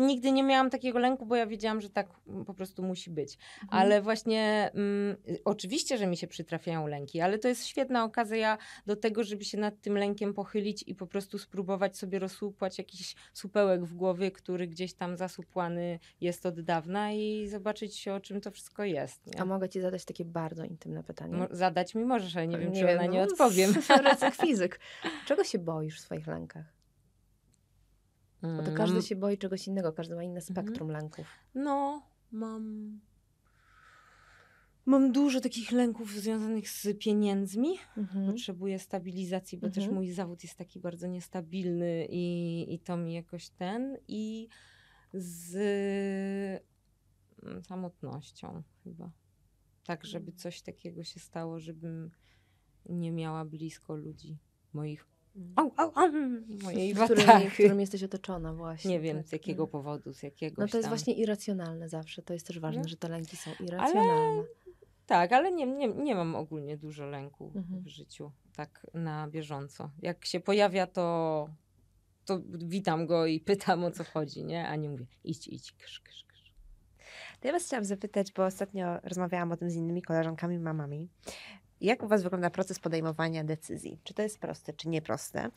nigdy nie miałam takiego lęku, bo ja wiedziałam, że tak po prostu musi być. Ale właśnie oczywiście, że mi się przytrafiają lęki, ale to jest świetna okazja do tego, żeby się nad tym lękiem pochylić i po prostu spróbować sobie rozsłupać jakiś supełek w głowie, który gdzieś tam zasupłany jest od dawna i zobaczyć się, o czym to wszystko jest. Nie? A mogę ci zadać takie bardzo intymne pytanie? Zadać mi możesz, ale nie wiem, czy na nie odpowiem. Racek fizyk. Czego się boisz w swoich lękach? Bo to każdy się boi czegoś innego, każdy ma inne spektrum lęków. No, Mam dużo takich lęków związanych z pieniędzmi. Potrzebuję stabilizacji, bo też mój zawód jest taki bardzo niestabilny i to mi jakoś I z samotnością chyba. Tak, żeby coś takiego się stało, żebym nie miała blisko ludzi moich. Mojej watachy. Którym jesteś otoczona właśnie. Nie wiem, tak, z jakiego powodu, z jakiegoś No to jest właśnie irracjonalne zawsze. To jest też ważne, że te lęki są irracjonalne. Tak, ale nie mam ogólnie dużo lęku w życiu, tak na bieżąco. Jak się pojawia, to witam go i pytam, o co chodzi, nie? A nie mówię, idź, krz. To ja was chciałam zapytać, bo ostatnio rozmawiałam o tym z innymi koleżankami, mamami. Jak u was wygląda proces podejmowania decyzji? Czy to jest proste, czy nieproste?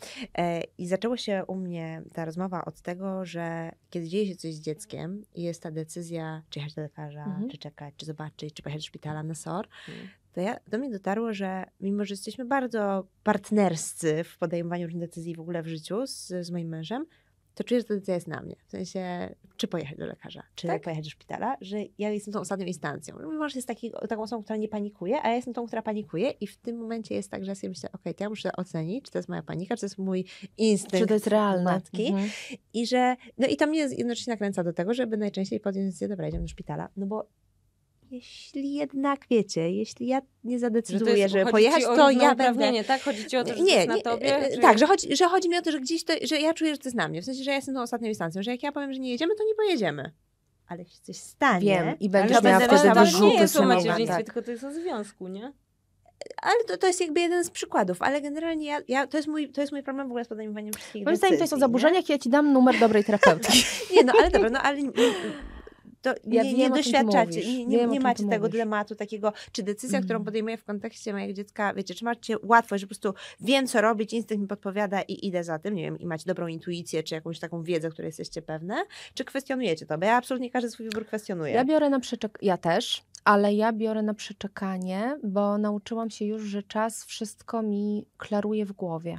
I zaczęło się u mnie ta rozmowa od tego, że kiedy dzieje się coś z dzieckiem i jest ta decyzja, czy jechać do lekarza, czy czekać, czy zobaczyć, czy pojechać do szpitala na SOR, to do mnie dotarło, że mimo, że jesteśmy bardzo partnerscy w podejmowaniu różnych decyzji w ogóle w życiu z moim mężem, to czuję, że ta decyzja jest na mnie. W sensie, czy pojechać do lekarza, czy pojechać do szpitala, że ja jestem tą ostatnią instancją. Mimo, że jest taką osobą, która nie panikuje, a ja jestem tą, która panikuje i w tym momencie jest tak, że ja sobie myślę, okej, to ja muszę ocenić, czy to jest moja panika, czy to jest mój instynkt, czy to jest realne. Matki. I że, no i to mnie jednocześnie nakręca do tego, żeby najczęściej podjąć decyzję, dobra, idziemy do szpitala, no bo jeśli jednak, wiecie, jeśli ja nie zadecyduję, żeby pojechać, to ja będę... Nie, tak? Chodzi ci o to, że jest na tobie? Tak, czy... że chodzi mi o to, że gdzieś to, że ja czuję, że to jest na mnie. W sensie, że ja jestem tą ostatnią instancją, że jak ja powiem, że nie jedziemy, to nie pojedziemy. Ale jeśli coś stanie... Wiem, i będziesz miała wtedy wyrzuty. To nie jest o macierzyństwie, tylko to jest o związku, nie? Ale to jest jakby jeden z przykładów, ale generalnie to jest mój problem w ogóle z podejmowaniem wszystkich decyzji. Moim zdaniem to jest o zaburzeniach i ja ci dam numer dobrej terapeutki. Nie, no ale dobra, no ale... To ja nie doświadczacie, nie macie tego dylematu takiego, czy decyzja, którą podejmuję w kontekście mojego dziecka, wiecie, czy macie łatwość, że po prostu wiem, co robić, instynkt mi podpowiada i idę za tym, nie wiem, i macie dobrą intuicję, czy jakąś taką wiedzę, której jesteście pewne, czy kwestionujecie to, bo ja absolutnie każdy swój wybór kwestionuję. Ja biorę na przeczekanie, bo nauczyłam się już, że czas wszystko mi klaruje w głowie.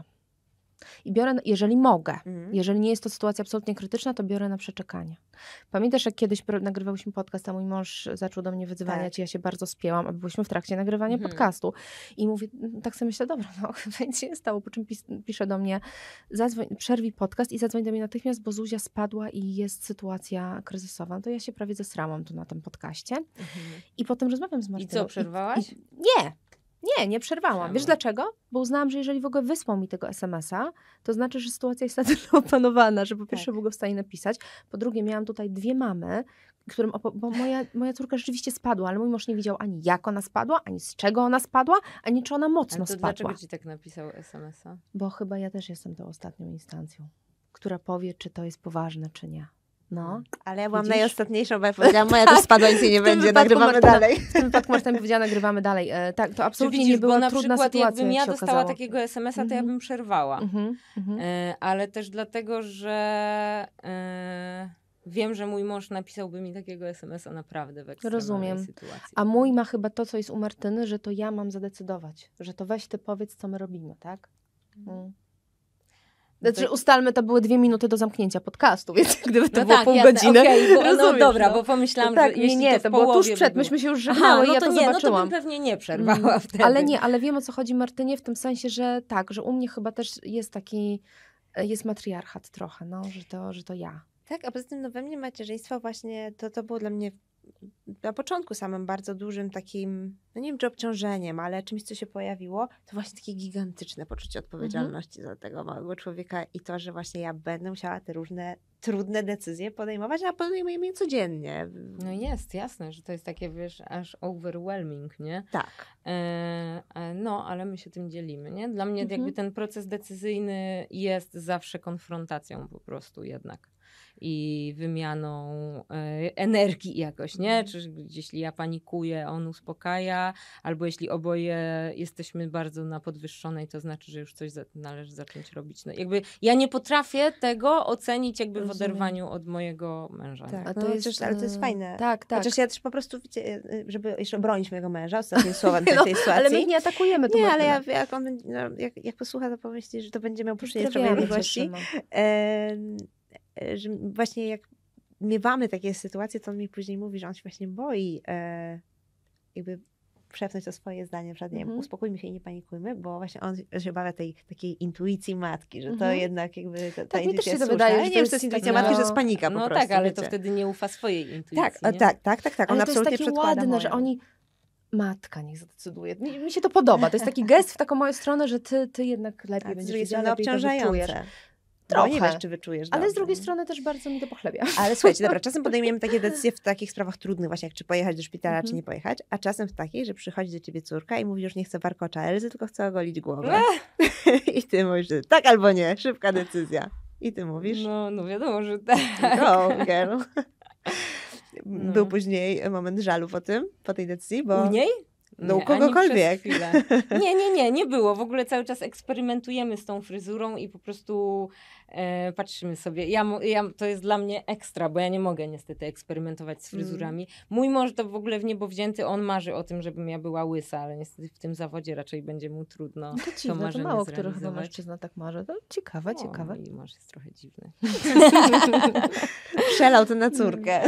I biorę, jeżeli mogę, jeżeli nie jest to sytuacja absolutnie krytyczna, to biorę na przeczekanie. Pamiętasz, jak kiedyś nagrywałyśmy podcast, a mój mąż zaczął do mnie wyzwania, ja się bardzo spięłam, a byłyśmy w trakcie nagrywania podcastu. I mówię, tak sobie myślę, dobra, no chyba się stało, po czym pisze do mnie, przerwij podcast i zadzwoń do mnie natychmiast, bo Zuzia spadła i jest sytuacja kryzysowa. No to ja się prawie zesrałam tu na tym podcaście. I potem rozmawiam z Martyną. I co, przerwałaś? Nie przerwałam. Wiesz dlaczego? Bo uznałam, że jeżeli w ogóle wysłał mi tego SMS-a, to znaczy, że sytuacja jest na tyle opanowana, że po pierwsze w ogóle w stanie napisać, po drugie miałam tutaj dwie mamy, którym bo moja córka rzeczywiście spadła, ale mój mąż nie widział ani jak ona spadła, ani z czego ona spadła, ani czy ona mocno spadła. Dlaczego ci tak napisał SMS-a? Bo chyba ja też jestem tą ostatnią instancją, która powie, czy to jest poważne, czy nie. No, ale ja byłam najostatniejszą, bo ja powiedziałam, moja też spadła, nic jej nie będzie, nagrywamy dalej. W tym wypadku Martyna powiedziała, nagrywamy dalej. Tak, to absolutnie widzisz, nie była trudna sytuacja, jakbym ja dostała takiego SMS-a, to ja bym przerwała. Ale też dlatego, że Wiem, że mój mąż napisałby mi takiego SMS-a naprawdę w ekstremalnej sytuacji. A mój ma chyba to, co jest u Martyny, że to ja mam zadecydować, że to weź ty powiedz, co my robimy, tak? Mm. Znaczy, ustalmy, to były 2 minuty do zamknięcia podcastu, więc gdyby to było pół godziny. Okay, bo, bo pomyślałam, tak, że to było tuż przed, myśmy się już żegnały i ja to zobaczyłam. No to bym pewnie nie przerwała wtedy. Ale nie, ale wiem, o co chodzi Martynie w tym sensie, że tak, że u mnie chyba też jest taki, jest matriarchat trochę, no, że to ja. Tak, a poza tym no, we mnie macierzyństwo właśnie, to było dla mnie na początku samym bardzo dużym takim, no nie wiem czy obciążeniem, ale czymś, co się pojawiło, to właśnie takie gigantyczne poczucie odpowiedzialności za tego małego człowieka i to, że właśnie ja będę musiała te różne trudne decyzje podejmować, a podejmujemy je codziennie. No jest, jasne, że to jest takie, wiesz, aż overwhelming, nie? Tak. No, ale my się tym dzielimy, nie? Dla mnie jakby ten proces decyzyjny jest zawsze konfrontacją po prostu jednak. I wymianą energii jakoś, nie? Czy jeśli ja panikuję, on uspokaja, albo jeśli oboje jesteśmy bardzo na podwyższonej, to znaczy, że już coś należy zacząć robić. No, jakby ja nie potrafię tego ocenić jakby w oderwaniu od mojego męża. Tak. A to no, jest, chociaż, ale to jest fajne. Tak, tak. Chociaż ja też po prostu, wiecie, żeby jeszcze bronić mojego męża, ostatnim słowem no, tej sytuacji. Ale my nie atakujemy. Nie, ale jak on jak posłucha, to pomyśli, że to będzie miał poczucie sprawiedliwości. Że właśnie jak miewamy takie sytuacje, to on mi później mówi, że on się właśnie boi jakby przepnąć to swoje zdanie, że nie wiem, uspokójmy się i nie panikujmy, bo właśnie on się obawia tej takiej intuicji matki, że to jednak jakby ta intuicja też się jest słuszna. Ja nie wiem, czy to jest intuicja matki, że jest panika po prostu. No tak, ale wiecie, to wtedy nie ufa swojej intuicji. Tak. Ale to jest takie ładne, że oni matka niech zadecyduje. Mi się to podoba. To jest taki gest w taką moją stronę, że ty jednak lepiej będziesz wiedziała, lepiej to wyczujesz. Trochę. Bo nie wiesz, czy wyczujesz. Ale dobrze. Z drugiej strony też bardzo mi to pochlebia. Ale słuchajcie, dobra, czasem podejmiemy takie decyzje w takich sprawach trudnych, właśnie jak czy pojechać do szpitala, czy nie pojechać, a czasem w takiej, że przychodzi do ciebie córka i mówi, że już nie chce warkocza Elzy, tylko chce ogolić głowę. I ty mówisz, że tak albo nie, szybka decyzja. I ty mówisz. No wiadomo, że tak. Go, girl. No. Był później moment żalu po tej decyzji, bo... U niej? No u kogokolwiek. Nie było. W ogóle cały czas eksperymentujemy z tą fryzurą i po prostu patrzymy sobie. To jest dla mnie ekstra, bo ja nie mogę niestety eksperymentować z fryzurami. Mój mąż to w ogóle w niebo wzięty, on marzy o tym, żebym ja była łysa, ale niestety w tym zawodzie raczej będzie mu trudno to dziwne, to marzenie mało, który chyba mężczyzna tak marzy. To ciekawe. I mąż jest trochę dziwny. Przelał to na córkę.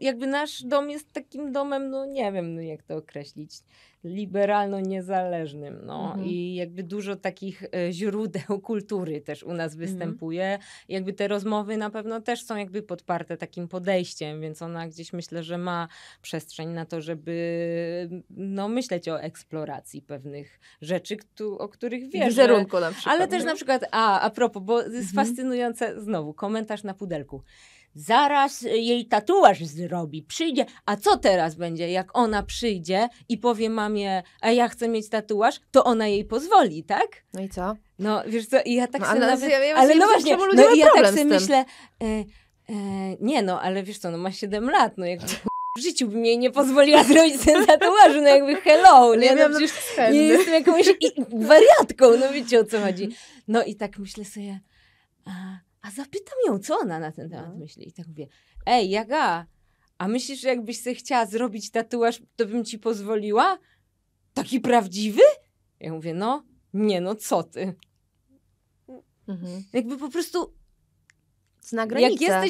Jakby nasz dom jest takim domem, no nie wiem jak to określić, liberalno-niezależnym. I jakby dużo takich źródeł kultury też u nas występuje. Jakby te rozmowy na pewno też są jakby podparte takim podejściem, więc ona gdzieś myślę, że ma przestrzeń na to, żeby myśleć o eksploracji pewnych rzeczy, o których wie. Wizerunku na przykład. Ale też na przykład, a propos, bo jest fascynujące, znowu komentarz na pudelku. Zaraz jej tatuaż zrobi, przyjdzie, a co teraz będzie, jak ona przyjdzie i powie mamie, a ja chcę mieć tatuaż, to ona jej pozwoli, tak? No i co? No wiesz co, i ja tak sobie nawet... Ale no właśnie, i ja tak sobie myślę, ale wiesz co, ma 7 lat, jakby... W życiu bym jej nie pozwoliła zrobić ten tatuaż, jakby hello, nie? Nie jestem jakąś wariatką, wiecie o co chodzi. I tak myślę sobie... A zapytam ją, co ona na ten temat myśli. I tak mówię, ej Jaga, a myślisz, że jakbyś sobie chciała zrobić tatuaż, to bym ci pozwoliła? Taki prawdziwy? Ja mówię, co ty? Jakby po prostu... Na granicę. Jak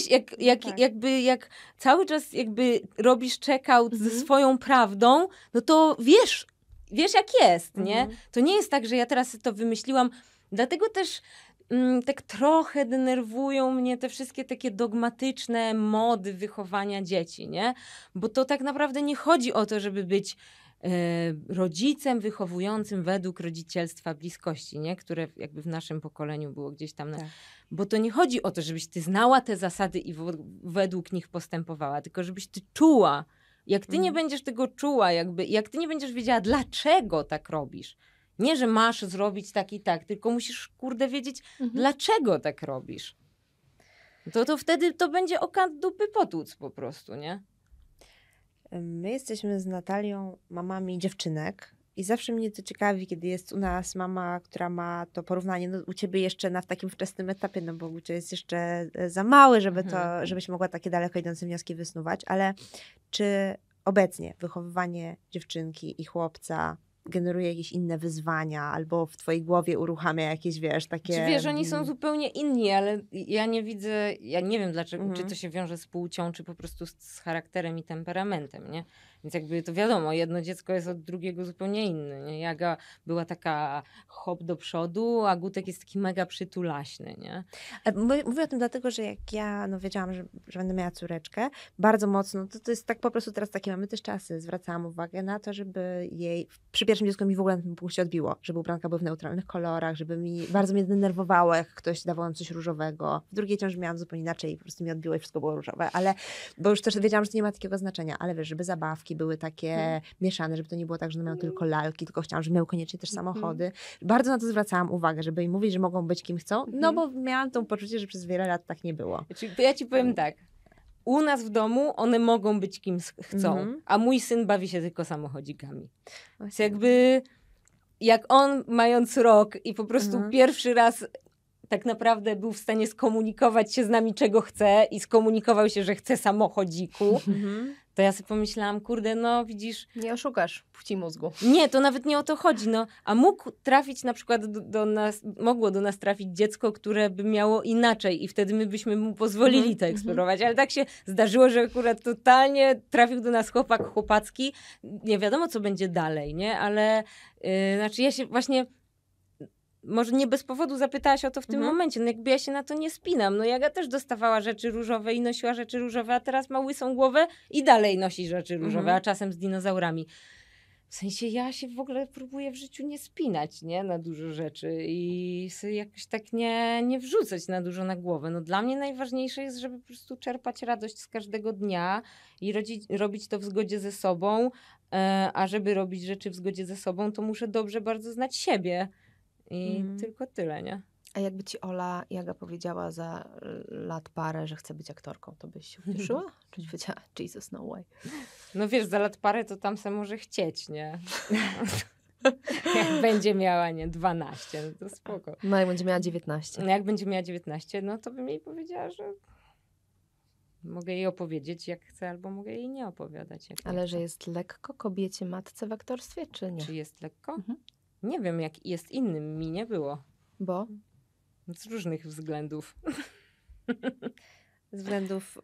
jesteś, jak cały czas jakby robisz checkout ze swoją prawdą, to wiesz jak jest, nie? To nie jest tak, że ja teraz to wymyśliłam, dlatego też... tak trochę denerwują mnie te wszystkie takie dogmatyczne mody wychowania dzieci, nie? Bo to tak naprawdę nie chodzi o to, żeby być rodzicem wychowującym według rodzicielstwa bliskości, nie? Które jakby w naszym pokoleniu było gdzieś tam. Tak. Bo to nie chodzi o to, żebyś ty znała te zasady i według nich postępowała, tylko żebyś ty czuła. Jak ty nie będziesz tego czuła, jak ty nie będziesz wiedziała, dlaczego tak robisz, nie, że masz zrobić tak i tak, tylko musisz, wiedzieć, dlaczego tak robisz. To wtedy to będzie oka dupy potłuc po prostu, nie? My jesteśmy z Natalią mamami dziewczynek I zawsze mnie to ciekawi, kiedy jest u nas mama, która ma to porównanie, no u ciebie jeszcze na w takim wczesnym etapie, no bo uczę jest jeszcze za mały, żeby to, żebyś mogła takie daleko idące wnioski wysnuwać, ale czy obecnie wychowywanie dziewczynki i chłopca generuje jakieś inne wyzwania, albo w twojej głowie uruchamia jakieś, wiesz, takie... Czy wiesz, oni są zupełnie inni, ale ja nie widzę, ja nie wiem dlaczego, czy to się wiąże z płcią, czy po prostu z charakterem i temperamentem, nie? Więc jakby to wiadomo, jedno dziecko jest od drugiego zupełnie inne, nie? Jaga była taka hop do przodu, a Gutek jest taki mega przytulaśny, nie? Mówię o tym dlatego, że jak ja wiedziałam, że będę miała córeczkę, bardzo mocno, to jest tak po prostu teraz takie, mamy też czasy, zwracałam uwagę na to, żeby jej, przy pierwszym dziecku mi w ogóle na tym punkcie odbiło, żeby ubranka były w neutralnych kolorach, żeby mi, bardzo mnie denerwowało, jak ktoś dawał nam coś różowego. W drugiej ciąży miałam zupełnie inaczej i po prostu mi odbiło i wszystko było różowe, ale, bo już też wiedziałam, że to nie ma takiego znaczenia, ale wiesz, żeby zabawki były takie mieszane, żeby to nie było tak, że one mają tylko lalki, tylko chciałam, żeby miały koniecznie też samochody. Bardzo na to zwracałam uwagę, żeby im mówić, że mogą być kim chcą, no bo miałam to poczucie, że przez wiele lat tak nie było. Znaczy, to ja ci powiem tak, u nas w domu one mogą być kim chcą, a mój syn bawi się tylko samochodzikami. Więc jakby, jak on mając rok i po prostu pierwszy raz tak naprawdę był w stanie skomunikować się z nami, czego chce i skomunikował się, że chce samochodziku, to ja sobie pomyślałam, kurde, no widzisz... Nie oszukasz płci mózgu. Nie, to nawet nie o to chodzi, no. A mógł trafić na przykład do nas, mogło do nas trafić dziecko, które by miało inaczej i wtedy my byśmy mu pozwolili to eksplorować, ale tak się zdarzyło, że akurat totalnie trafił do nas chłopak chłopacki. Nie wiadomo, co będzie dalej, nie? Ale znaczy ja się właśnie... Może nie bez powodu zapytałaś o to w tym momencie, no jakby ja się na to nie spinam. No Jaga też dostawała rzeczy różowe i nosiła rzeczy różowe, a teraz ma łysą głowę i dalej nosi rzeczy różowe, a czasem z dinozaurami. W sensie ja się w ogóle próbuję w życiu nie spinać, nie? Na dużo rzeczy i sobie jakoś tak nie wrzucać na dużo na głowę. No dla mnie najważniejsze jest, żeby po prostu czerpać radość z każdego dnia i robić to w zgodzie ze sobą, a żeby robić rzeczy w zgodzie ze sobą, to muszę dobrze bardzo znać siebie. I tylko tyle, nie? A jakby ci Ola Jaga powiedziała za lat parę, że chce być aktorką, to byś się ucieszyła? Czy byś powiedziała, Jesus, no way? No wiesz, za lat parę to tam se może chcieć, nie? Jak będzie miała, nie, 12, no to spoko. No jak będzie miała 19. No jak będzie miała 19, no to bym jej powiedziała, że mogę jej opowiedzieć jak chcę, albo mogę jej nie opowiadać jak ale nie że chcę. Jest lekko kobiecie matce w aktorstwie, czy nie? Czy jest lekko? Nie wiem, jak jest innym. Mi nie było. Bo? Z różnych względów. Z względów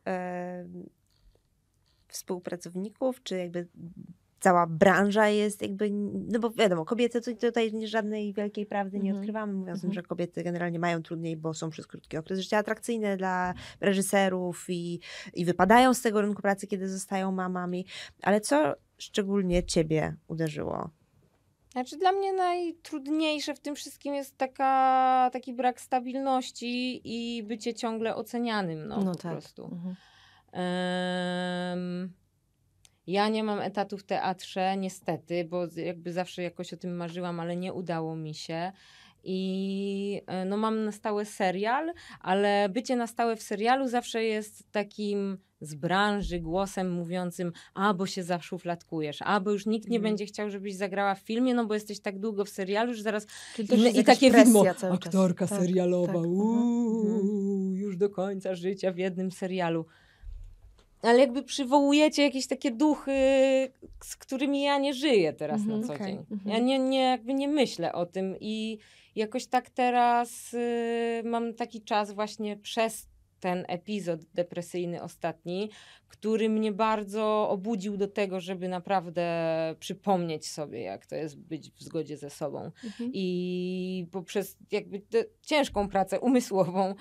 współpracowników, czy jakby cała branża jest jakby... No bo wiadomo, kobiety tutaj żadnej wielkiej prawdy nie odkrywamy, mówiąc o tym, że kobiety generalnie mają trudniej, bo są przez krótki okres życia atrakcyjne dla reżyserów i wypadają z tego rynku pracy, kiedy zostają mamami. Ale co szczególnie ciebie uderzyło? Znaczy dla mnie najtrudniejsze w tym wszystkim jest taki brak stabilności i bycie ciągle ocenianym, no po tak. prostu. Ja nie mam etatu w teatrze, niestety, bo jakby zawsze jakoś o tym marzyłam, ale nie udało mi się. I no mam na stałe serial, ale bycie na stałe w serialu zawsze jest takim z branży głosem mówiącym, bo się zaszufladkujesz, bo już nikt nie będzie chciał, żebyś zagrała w filmie, no bo jesteś tak długo w serialu, że zaraz i takie widmo, aktorka serialowa, tak. Już do końca życia w jednym serialu. Ale jakby przywołujecie jakieś takie duchy, z którymi ja nie żyję teraz na co dzień. Ja jakby nie myślę o tym i jakoś tak teraz mam taki czas właśnie przez ten epizod depresyjny ostatni, który mnie bardzo obudził do tego, żeby naprawdę przypomnieć sobie, jak to jest być w zgodzie ze sobą. I poprzez jakby tę ciężką pracę umysłową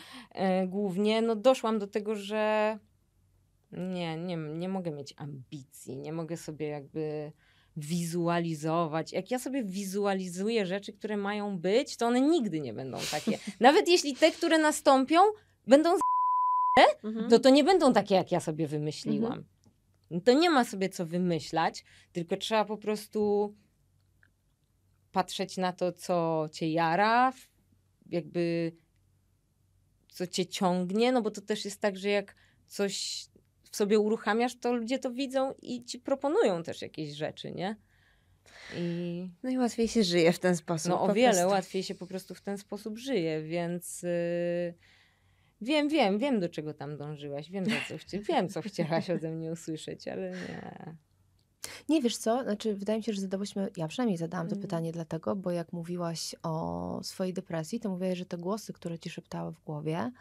głównie, no doszłam do tego, że nie mogę mieć ambicji, nie mogę sobie jakby wizualizować. Jak ja sobie wizualizuję rzeczy, które mają być, to one nigdy nie będą takie. Nawet jeśli te, które nastąpią, będą to nie będą takie, jak ja sobie wymyśliłam. To nie ma sobie co wymyślać, tylko trzeba po prostu patrzeć na to, co cię jara, jakby co cię ciągnie, no bo to też jest tak, że jak coś w sobie uruchamiasz, to ludzie to widzą i ci proponują też jakieś rzeczy, nie? No i łatwiej się żyje w ten sposób. No o wiele łatwiej się po prostu w ten sposób żyje, więc wiem do czego tam dążyłaś, wiem co chciałaś ode mnie usłyszeć, ale nie. Nie, wiesz co, znaczy wydaje mi się, że zadałyśmy, ja przynajmniej zadałam to pytanie dlatego, bo jak mówiłaś o swojej depresji, to mówiłaś, że te głosy, które ci szeptały w głowie,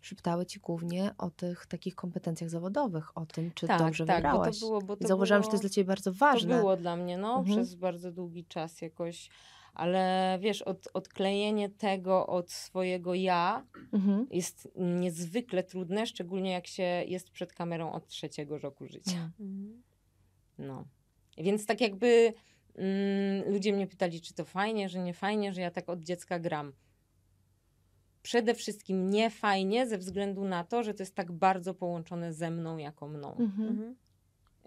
szeptały ci głównie o tych takich kompetencjach zawodowych, o tym, czy dobrze wybrałaś. Zauważyłam, że to jest dla ciebie bardzo ważne. To było dla mnie, no, przez bardzo długi czas jakoś, ale wiesz, odklejenie tego od swojego ja jest niezwykle trudne, szczególnie jak się jest przed kamerą od 3 roku życia. No, więc tak jakby ludzie mnie pytali, czy to fajnie, że nie fajnie, że ja tak od dziecka gram. Przede wszystkim nie fajnie ze względu na to, że to jest tak bardzo połączone ze mną jako mną.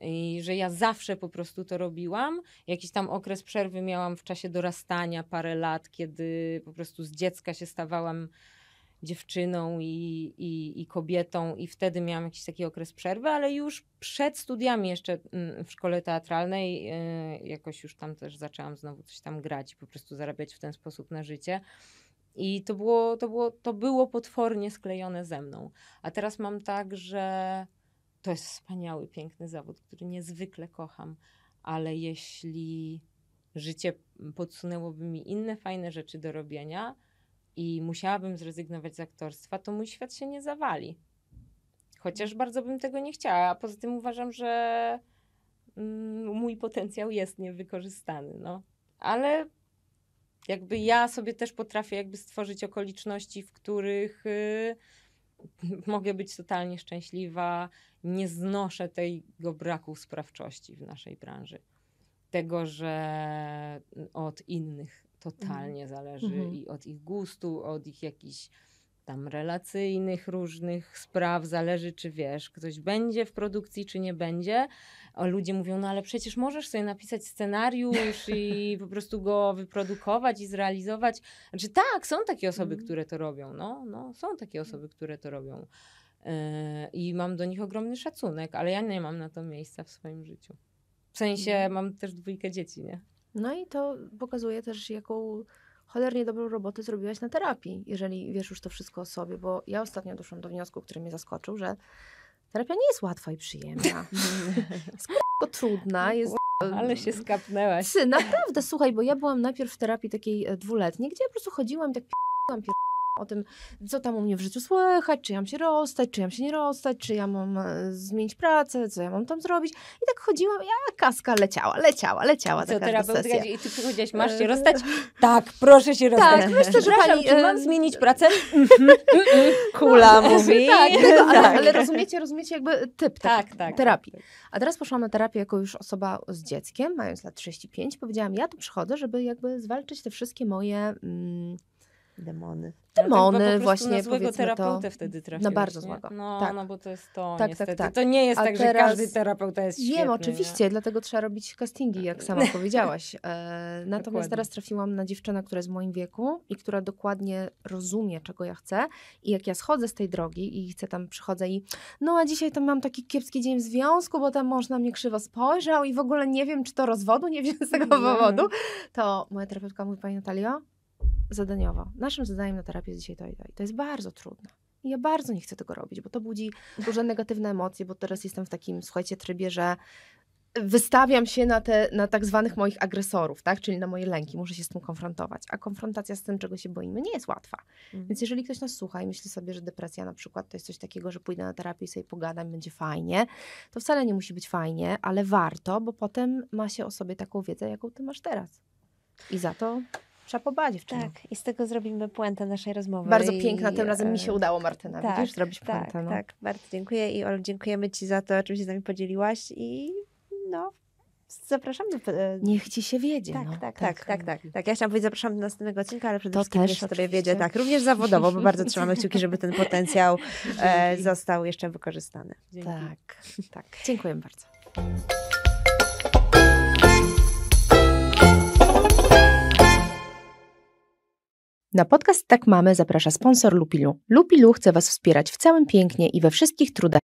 I że ja zawsze po prostu to robiłam. Jakiś tam okres przerwy miałam w czasie dorastania, parę lat, kiedy po prostu z dziecka się stawałam dziewczyną i kobietą i wtedy miałam jakiś taki okres przerwy, ale już przed studiami jeszcze w szkole teatralnej jakoś już tam też zaczęłam znowu coś tam grać i po prostu zarabiać w ten sposób na życie. I to było potwornie sklejone ze mną. A teraz mam tak, że to jest wspaniały, piękny zawód, który niezwykle kocham, ale jeśli życie podsunęłoby mi inne fajne rzeczy do robienia i musiałabym zrezygnować z aktorstwa, to mój świat się nie zawali. Chociaż bardzo bym tego nie chciała, a poza tym uważam, że mój potencjał jest niewykorzystany. No. Ale jakby ja sobie też potrafię jakby stworzyć okoliczności, w których mogę być totalnie szczęśliwa. Nie znoszę tego braku sprawczości w naszej branży. Tego, że od innych totalnie zależy i od ich gustu, od ich jakichś tam relacyjnych różnych spraw zależy, czy wiesz, ktoś będzie w produkcji, czy nie będzie. O, ludzie mówią, no ale przecież możesz sobie napisać scenariusz i po prostu go wyprodukować i zrealizować. Znaczy tak, są takie osoby, które to robią. No, są takie osoby, które to robią. I mam do nich ogromny szacunek, ale ja nie mam na to miejsca w swoim życiu. W sensie mam też 2 dzieci, nie? No i to pokazuje też, jaką cholernie dobrą robotę zrobiłaś na terapii, jeżeli wiesz już to wszystko o sobie, bo ja ostatnio doszłam do wniosku, który mnie zaskoczył, że terapia nie jest łatwa i przyjemna. Jest trudna, jest... Ale się skapnęłaś. Naprawdę, słuchaj, bo ja byłam najpierw w terapii takiej 2-letniej, gdzie ja po prostu chodziłam i tak o tym, co tam u mnie w życiu słychać, czy ja mam się rozstać, czy ja mam się nie rozstać, czy ja mam zmienić pracę, co ja mam tam zrobić. I tak chodziłam, ja kaska leciała. Co terapeutka i ty przychodziłaś, masz się rozstać? Tak, proszę się rozstać. Tak, myślę, że pani... Czy mam zmienić pracę? Kula mówi. Tak, ale rozumiecie jakby typ terapii. A teraz poszłam na terapię jako już osoba z dzieckiem, mając lat 35, powiedziałam, ja tu przychodzę, żeby jakby zwalczyć te wszystkie moje... Demony, tak, właśnie na złego terapeutę to, wtedy trafiłeś. No bardzo złego. No, bo to jest to niestety. To nie jest tak, że każdy terapeuta jest świetny. Wiem, oczywiście, dlatego trzeba robić castingi, jak sama powiedziałaś. Natomiast teraz trafiłam na dziewczynę, która jest w moim wieku i która dokładnie rozumie, czego ja chcę. I jak ja schodzę z tej drogi i chcę tam, przychodzę i no a dzisiaj tam mam taki kiepski dzień w związku, bo tam mąż na mnie krzywo spojrzał i w ogóle nie wiem, czy to rozwodu, nie wiem z tego powodu. To moja terapeutka mówi, pani Natalio, zadaniowo. Naszym zadaniem na terapii jest dzisiaj to i to. I to jest bardzo trudne. I ja bardzo nie chcę tego robić, bo to budzi duże negatywne emocje, bo teraz jestem w takim, słuchajcie, trybie, że wystawiam się na tak zwanych moich agresorów, tak? Czyli na moje lęki. Muszę się z tym konfrontować. A konfrontacja z tym, czego się boimy, nie jest łatwa. Więc jeżeli ktoś nas słucha i myśli sobie, że depresja na przykład to jest coś takiego, że pójdę na terapię i sobie pogadam, będzie fajnie, to wcale nie musi być fajnie, ale warto, bo potem ma się o sobie taką wiedzę, jaką ty masz teraz. I za to... Szapoba, dziewczyna. Tak, i z tego zrobimy puentę naszej rozmowy. Bardzo piękna, tym razem mi się udało, Martyna. Tak, widzisz, zrobić puentę. Tak, tak, bardzo dziękuję i Olu, dziękujemy ci za to, czym się z nami podzieliłaś i no, zapraszam do... Niech ci się wiedzie. Tak, no. Tak. Ja chciałam powiedzieć, zapraszam do następnego odcinka, ale przede wszystkim niech się tobie wiedzie, tak, również zawodowo, bo bardzo trzymamy kciuki, żeby ten potencjał został jeszcze wykorzystany. Dzięki. Tak. Dziękuję bardzo. Na podcast Tak Mamy zaprasza sponsor Lupilu. Lupilu chce was wspierać w całym pięknie i we wszystkich trudach.